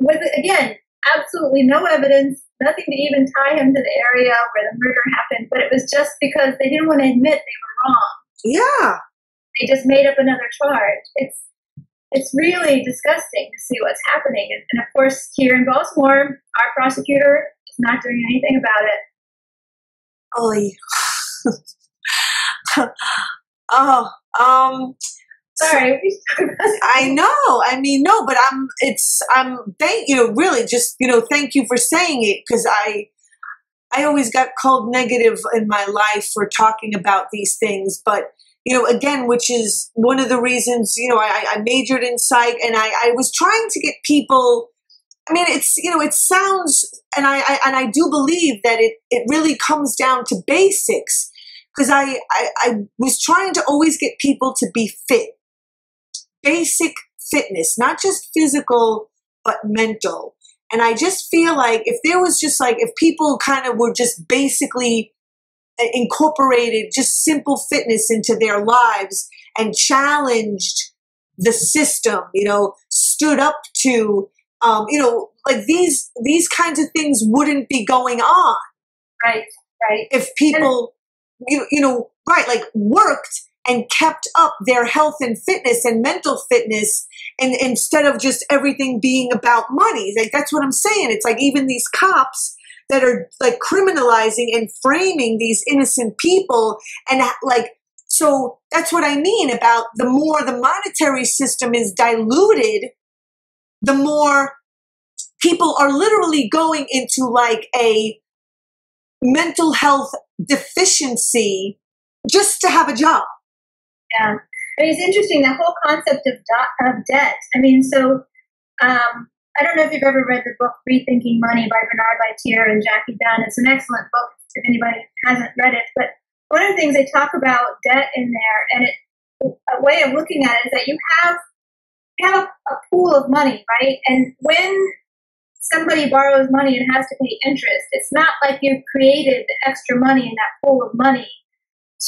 with, again, absolutely no evidence, nothing to even tie him to the area where the murder happened. But it was just because they didn't want to admit they were wrong. Yeah. They just made up another charge. It's really disgusting to see what's happening. And of course, here in Baltimore, our prosecutor is not doing anything about it. Sorry. I know. I mean, no, but thank you. Really just, thank you for saying it. Cause I always got called negative in my life for talking about these things, but again, which is one of the reasons, I majored in psych, and I was trying to get people, I mean, it's, it sounds, and I do believe that it really comes down to basics, because I was trying to always get people to be fit, basic fitness, not just physical, but mental. And I just feel like if people kind of were just basically incorporated just simple fitness into their lives and challenged the system, stood up to, like these kinds of things wouldn't be going on. Right. If people, like worked and kept up their health and fitness and mental fitness, and instead of just everything being about money. Like, that's what I'm saying. It's like even these cops that are like criminalizing and framing these innocent people. And like, so that's what I mean about the more the monetary system is diluted, the more people are literally going into like a mental health deficiency just to have a job. Yeah. I mean, it's interesting, that whole concept of debt. I mean, so, I don't know if you've ever read the book Rethinking Money by Bernard Laitier and Jackie Dunn. It's an excellent book if anybody hasn't read it. But one of the things they talk about debt in there, and a way of looking at it is that you have a pool of money, right? And when somebody borrows money and has to pay interest, it's not like you've created the extra money in that pool of money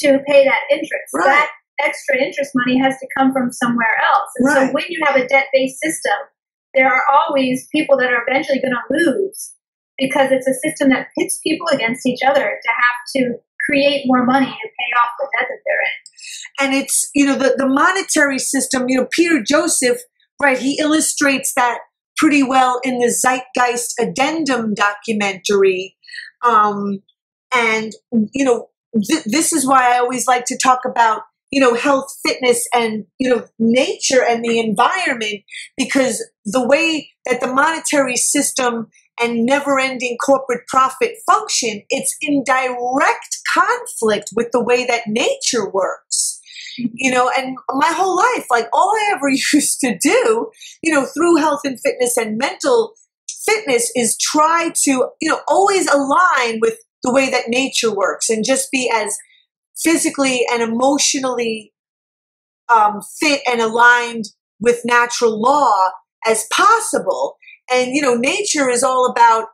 to pay that interest. Right. That extra interest money has to come from somewhere else. And right. So when you have a debt-based system, there are always people that are eventually going to lose, because it's a system that pits people against each other to have to create more money to pay off the debt that they're in. And it's, the monetary system, Peter Joseph, right, he illustrates that pretty well in the Zeitgeist Addendum documentary. And, this is why I always like to talk about, you know, health, fitness, and, you know, nature and the environment, because the way that the monetary system and never-ending corporate profit function, it's in direct conflict with the way that nature works. You know, and my whole life, like all I ever used to do, you know, through health and fitness and mental fitness is try to, you know, always align with the way that nature works and just be as physically and emotionally fit and aligned with natural law as possible. And, you know, nature is all about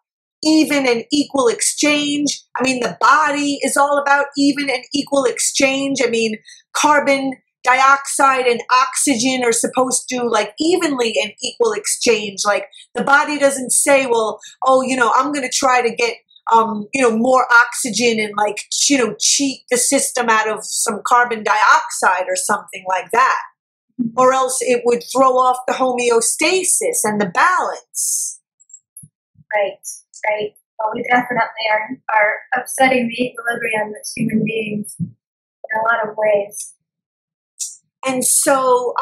even and equal exchange. I mean, the body is all about even and equal exchange. I mean, carbon dioxide and oxygen are supposed to like evenly and equal exchange. Like the body doesn't say, well, oh, you know, I'm going to try to get, you know, more oxygen and like, you know, cheat the system out of some carbon dioxide or something like that. Or else it would throw off the homeostasis and the balance. Right, right. Well, we definitely are upsetting the equilibrium as human beings in a lot of ways. And so,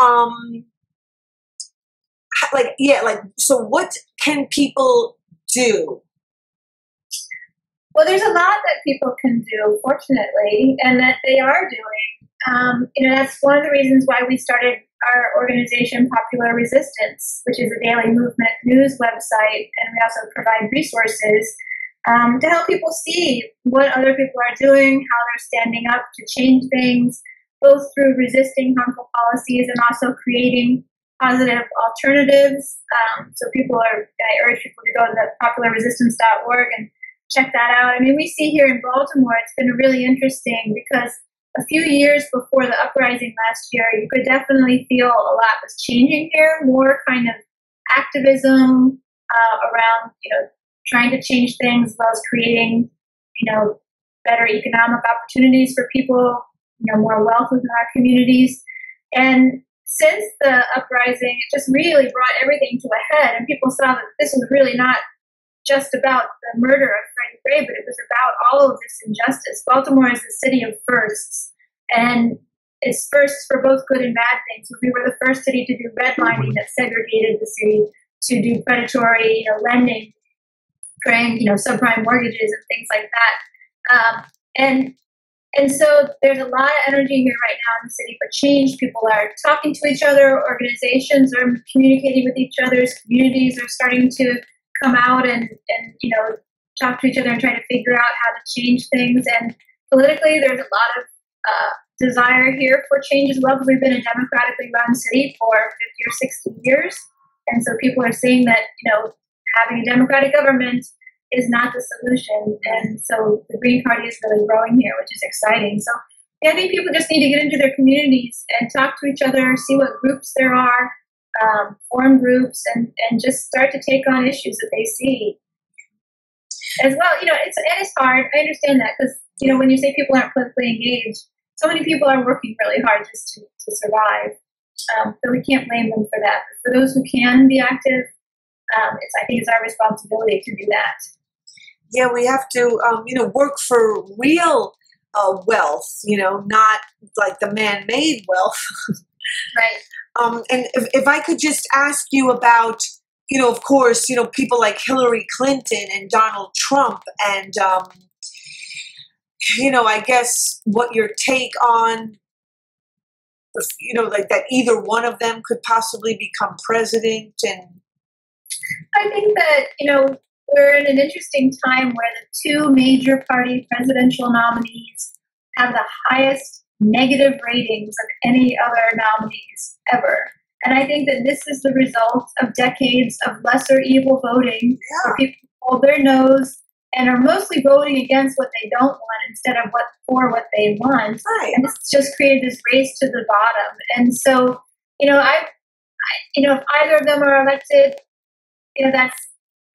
like, yeah, like, so what can people do? Well, there's a lot that people can do, fortunately, and that they are doing. You know, that's one of the reasons why we started our organization, Popular Resistance, which is a daily movement news website, and we also provide resources to help people see what other people are doing, how they're standing up to change things, both through resisting harmful policies and also creating positive alternatives. So people are, I urge people to go to the popularresistance.org and check that out. I mean, we see here in Baltimore, it's been really interesting because a few years before the uprising last year, you could definitely feel a lot was changing here, more kind of activism around, you know, trying to change things as well as creating, you know, better economic opportunities for people, you know, more wealth within our communities. And since the uprising, it just really brought everything to a head, and people saw that this was really not just about the murder of Freddie Gray, but it was about all of this injustice. Baltimore is a city of firsts, and it's firsts for both good and bad things. We were the first city to do redlining that segregated the city, to do predatory, you know, lending, creating, you know, subprime mortgages and things like that. And so there's a lot of energy here right now in the city for change. People are talking to each other. Organizations are communicating with each other. Communities are starting to come out and, you know, talk to each other and try to figure out how to change things. And politically, there's a lot of desire here for change as well, because we've been a democratically run city for 50 or 60 years. And so people are seeing that, you know, having a democratic government is not the solution. And so the Green Party is really growing here, which is exciting. So yeah, I think people just need to get into their communities and talk to each other, see what groups there are, form groups, and just start to take on issues that they see. As well, you know, it's hard. I understand that, because, you know, when you say people aren't politically engaged, so many people are working really hard just to survive. So we can't blame them for that. But for those who can be active, I think it's our responsibility to do that. Yeah, we have to, you know, work for real wealth, you know, not like the man-made wealth. Right. And if I could just ask you about, you know, of course, you know, people like Hillary Clinton and Donald Trump and, you know, I guess what your take on, you know, like that either one of them could possibly become president. And I think that, you know, we're in an interesting time where the two major party presidential nominees have the highest negative ratings of any other nominees ever. And I think that this is the result of decades of lesser evil voting, where people hold their nose and are mostly voting against what they don't want instead of for what they want. Right. And it's just created this race to the bottom. And so, you know, I if either of them are elected, you know, that's,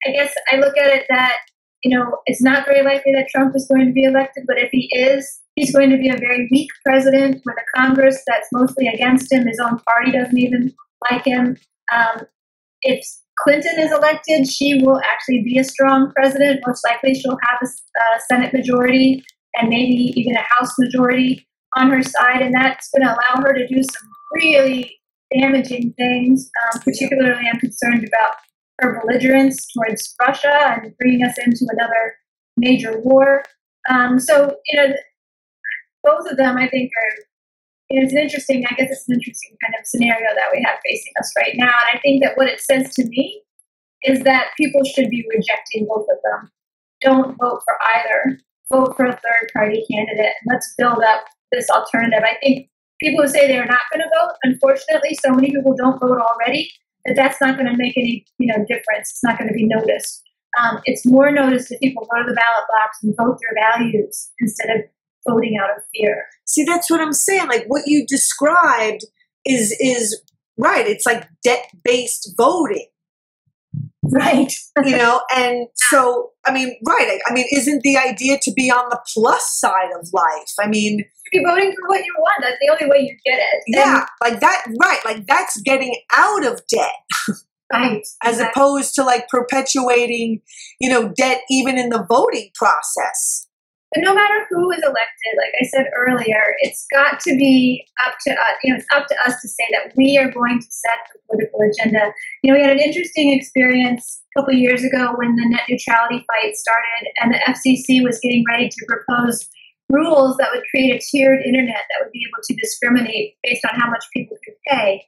I guess I look at it that, you know, it's not very likely that Trump is going to be elected, but if he is, he's going to be a very weak president with a Congress that's mostly against him. His own party doesn't even like him. If Clinton is elected, she will actually be a strong president. Most likely she'll have a Senate majority and maybe even a House majority on her side, and that's going to allow her to do some really damaging things. Particularly, I'm concerned about her belligerence towards Russia and bringing us into another major war. So, you know, both of them, I think, are, it's an interesting, I guess it's an interesting kind of scenario that we have facing us right now. And I think that what it says to me is that people should be rejecting both of them. Don't vote for either. Vote for a third-party candidate, and let's build up this alternative. I think people who say they're not going to vote, unfortunately, so many people don't vote already, that that's not going to make any, you know, difference. It's not going to be noticed. It's more noticed if people go to the ballot box and vote their values instead of voting out of fear. See, that's what I'm saying. Like, what you described is right. It's like debt-based voting. Right. You know, and so, I mean, right. I mean, isn't the idea to be on the plus side of life? I mean, you're voting for what you want. That's the only way you get it. Yeah. Like that, right. Like that's getting out of debt. Right. As exactly. opposed to like perpetuating, you know, debt even in the voting process. But no matter who is elected, like I said earlier, it's got to be up to us, you know, it's up to us to say that we are going to set the political agenda. You know, we had an interesting experience a couple of years ago when the net neutrality fight started and the FCC was getting ready to propose rules that would create a tiered internet that would be able to discriminate based on how much people could pay.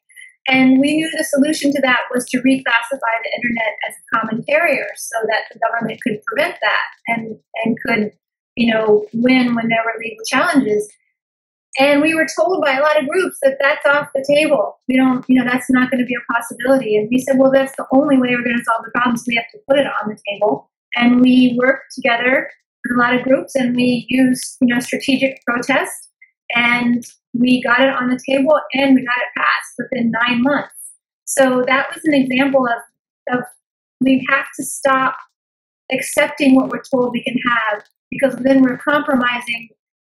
And we knew the solution to that was to reclassify the internet as a common carrier so that the government could prevent that and could, you know, when there were legal challenges. And we were told by a lot of groups that that's off the table. We don't, you know, that's not going to be a possibility. And we said, well, that's the only way we're going to solve the problems. We have to put it on the table. And we worked together with a lot of groups and we used, you know, strategic protest and we got it on the table and we got it passed within 9 months. So that was an example of we have to stop accepting what we're told we can have, because then we're compromising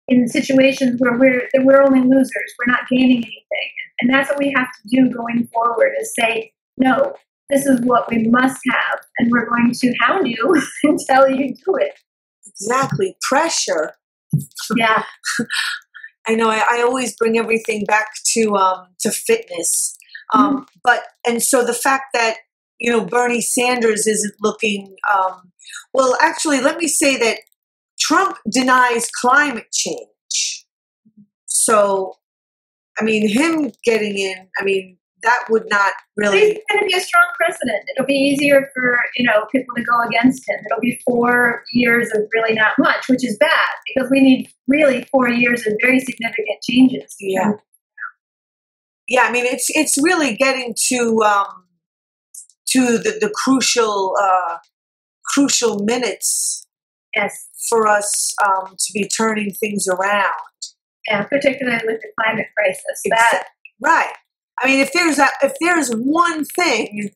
in situations where we're only losers. We're not gaining anything. And that's what we have to do going forward is say, no, this is what we must have. And we're going to hound you until you do it. Exactly. Pressure. Yeah. I know. I always bring everything back to fitness. But, and so the fact that, you know, Bernie Sanders isn't looking, well, actually, let me say that Trump denies climate change. So, I mean, him getting in, I mean, that would not really... He's going to be a strong president. It'll be easier for, you know, people to go against him. It'll be 4 years of really not much, which is bad, because we need really 4 years of very significant changes. Yeah. Yeah, I mean, it's really getting to the crucial minutes. Yes. For us to be turning things around. Yeah, particularly with the climate crisis. That, right. I mean, if there's one thing,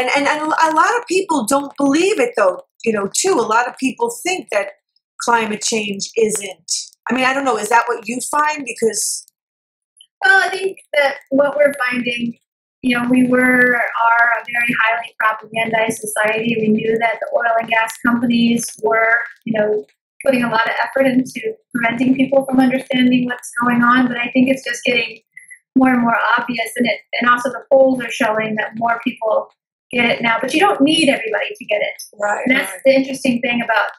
and a lot of people don't believe it, though, you know, too. A lot of people think that climate change isn't. I mean, I don't know. Is that what you find? Because, well, I think that what we're finding, you know, we are a very highly propagandized society. We knew that the oil and gas companies were, you know, putting a lot of effort into preventing people from understanding what's going on. But I think it's just getting more and more obvious, and also the polls are showing that more people get it now. But you don't need everybody to get it. Right. And that's the interesting thing about,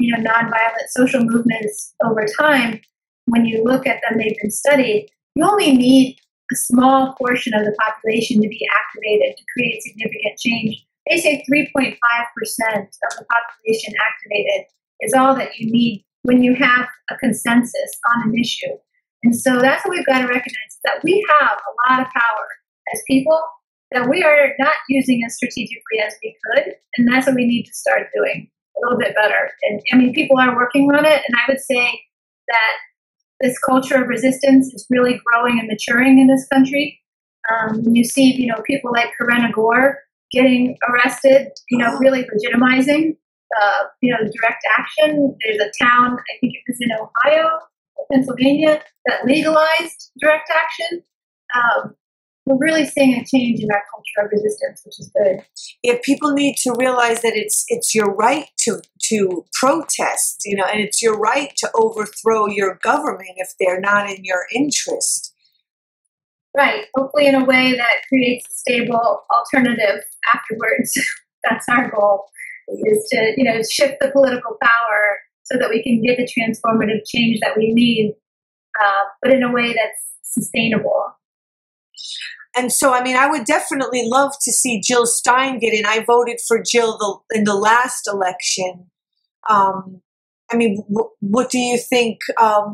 you know, nonviolent social movements over time. When you look at them, they've been studied. You only need a small portion of the population to be activated to create significant change. They say 3.5% of the population activated is all that you need when you have a consensus on an issue. And so that's what we've got to recognize, that we have a lot of power as people that we are not using as strategically as we could. And that's what we need to start doing a little bit better. And I mean, people are working on it. And I would say that this culture of resistance is really growing and maturing in this country. You see, you know, people like Karenna Gore getting arrested, you know, really legitimizing, you know, direct action. There's a town, I think it was in Ohio, Pennsylvania, that legalized direct action. We're really seeing a change in our culture of resistance, which is good. Yeah, people need to realize that it's your right to to protest, you know, and it's your right to overthrow your government if they're not in your interest. Right. Hopefully in a way that creates a stable alternative afterwards. That's our goal, is to, you know, shift the political power so that we can get the transformative change that we need, but in a way that's sustainable. And so, I mean, I would definitely love to see Jill Stein get in. I voted for Jill in the last election. I mean, what do you think? I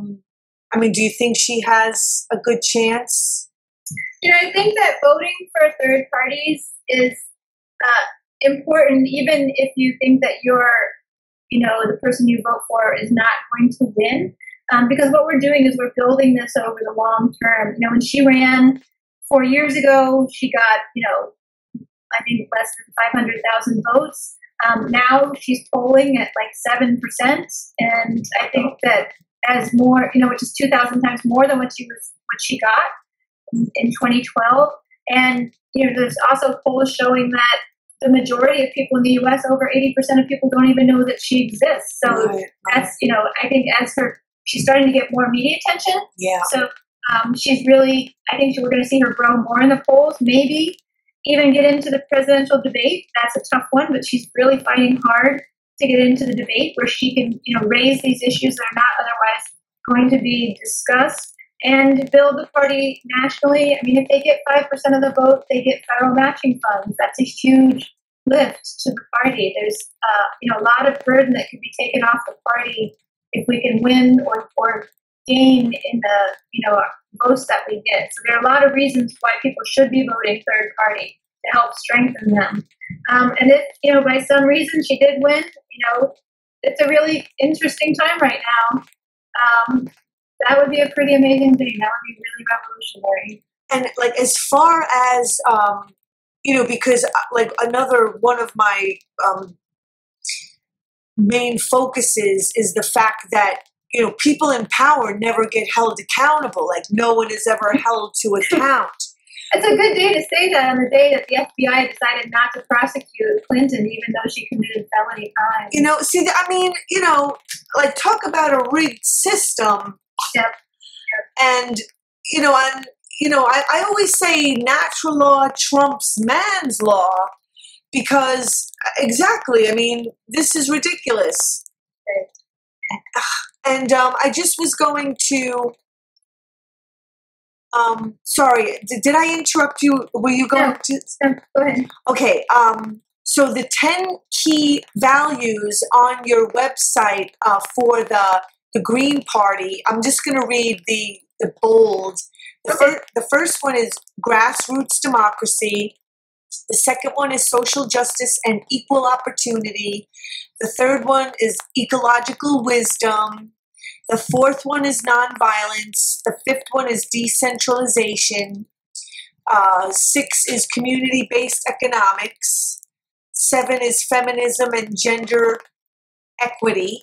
mean, do you think she has a good chance? You know, I think that voting for third parties is important, even if you think that you're, you know, the person you vote for is not going to win. Because what we're doing is we're building this over the long term. You know, when she ran 4 years ago, she got, you know, I think less than 500,000 votes. Now she's polling at like 7%. And I think that as more, you know, which is 2,000 times more than what she got in 2012. And, you know, there's also polls showing that the majority of people in the U.S., over 80% of people don't even know that she exists. So that's, you know, I think as she's starting to get more media attention. Yeah. So she's really, I think we're going to see her grow more in the polls, maybe even get into the presidential debate. That's a tough one, but she's really fighting hard to get into the debate where she can, you know, raise these issues that are not otherwise going to be discussed and build the party nationally. I mean, if they get 5% of the vote, they get federal matching funds. That's a huge lift to the party. There's, you know, a lot of burden that could be taken off the party if we can win or gain in the, you know, votes that we get. So there are a lot of reasons why people should be voting third party to help strengthen them. And if, you know, by some reason she did win, you know, it's a really interesting time right now. That would be a pretty amazing thing. That would be really revolutionary. And like, as far as, you know, because like another one of my main focuses is the fact that, you know, people in power never get held accountable. Like, no one is ever held to account. It's a good day to say that, on the day that the FBI decided not to prosecute Clinton, even though she committed felony crimes. You know, see, I mean, you know, like, talk about a rigged system. Yep. Yep. And, you know, I always say natural law trumps man's law, because exactly, I mean, this is ridiculous. Right. And I just was going to, sorry, did I interrupt you? Were you going to? No, go ahead. Okay. So the 10 key values on your website for the Green Party, I'm just going to read the bold. The first one is grassroots democracy. The second one is social justice and equal opportunity. The third one is ecological wisdom. The fourth one is nonviolence. The fifth one is decentralization. 6 is community-based economics. 7 is feminism and gender equity.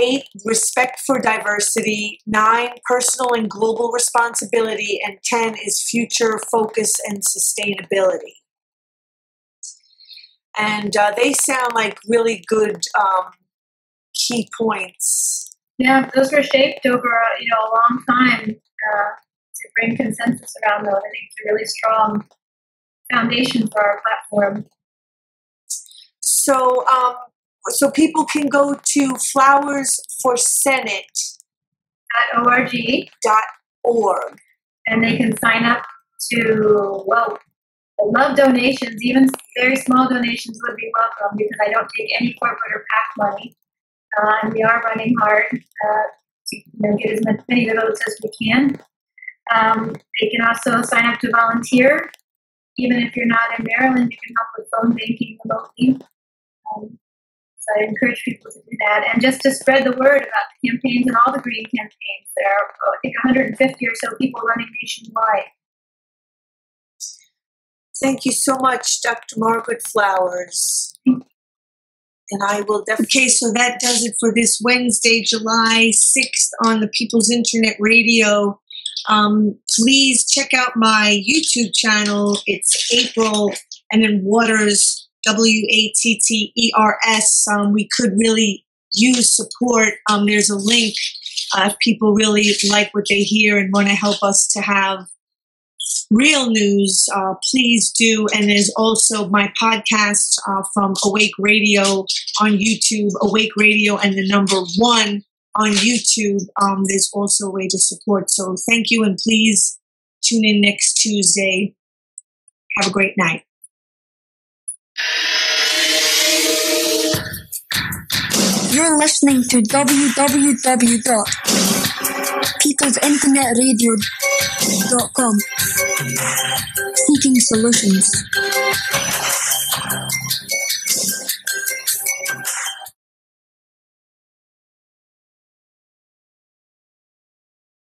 8, respect for diversity. 9, personal and global responsibility. And 10 is future focus and sustainability. And they sound like really good key points. Yeah, those were shaped over a long time to bring consensus around those. I think it's a really strong foundation for our platform. So, so people can go to flowersforsenate.org, and they can sign up to love donations. Even very small donations would be welcome, because I don't take any corporate or PAC money. And we are running hard to get as many votes as we can. They can also sign up to volunteer. Even if you're not in Maryland, you can help with phone banking remotely. So I encourage people to do that. And just to spread the word about the campaigns and all the green campaigns. There are, I think, 150 or so people running nationwide. Thank you so much, Dr. Margaret Flowers. And I will definitely. Okay, so that does it for this Wednesday, July 6th on the People's Internet Radio. Please check out my YouTube channel. It's April and then Waters WATTERS. We could really use support. There's a link if people really like what they hear and want to help us to have real news, please do. And there's also my podcast from Awake Radio on YouTube, Awake Radio and the number one on YouTube. There's also a way to support. So thank you, and please tune in next Tuesday. Have a great night. You're listening to www.peoplesinternetradio.com, seeking solutions.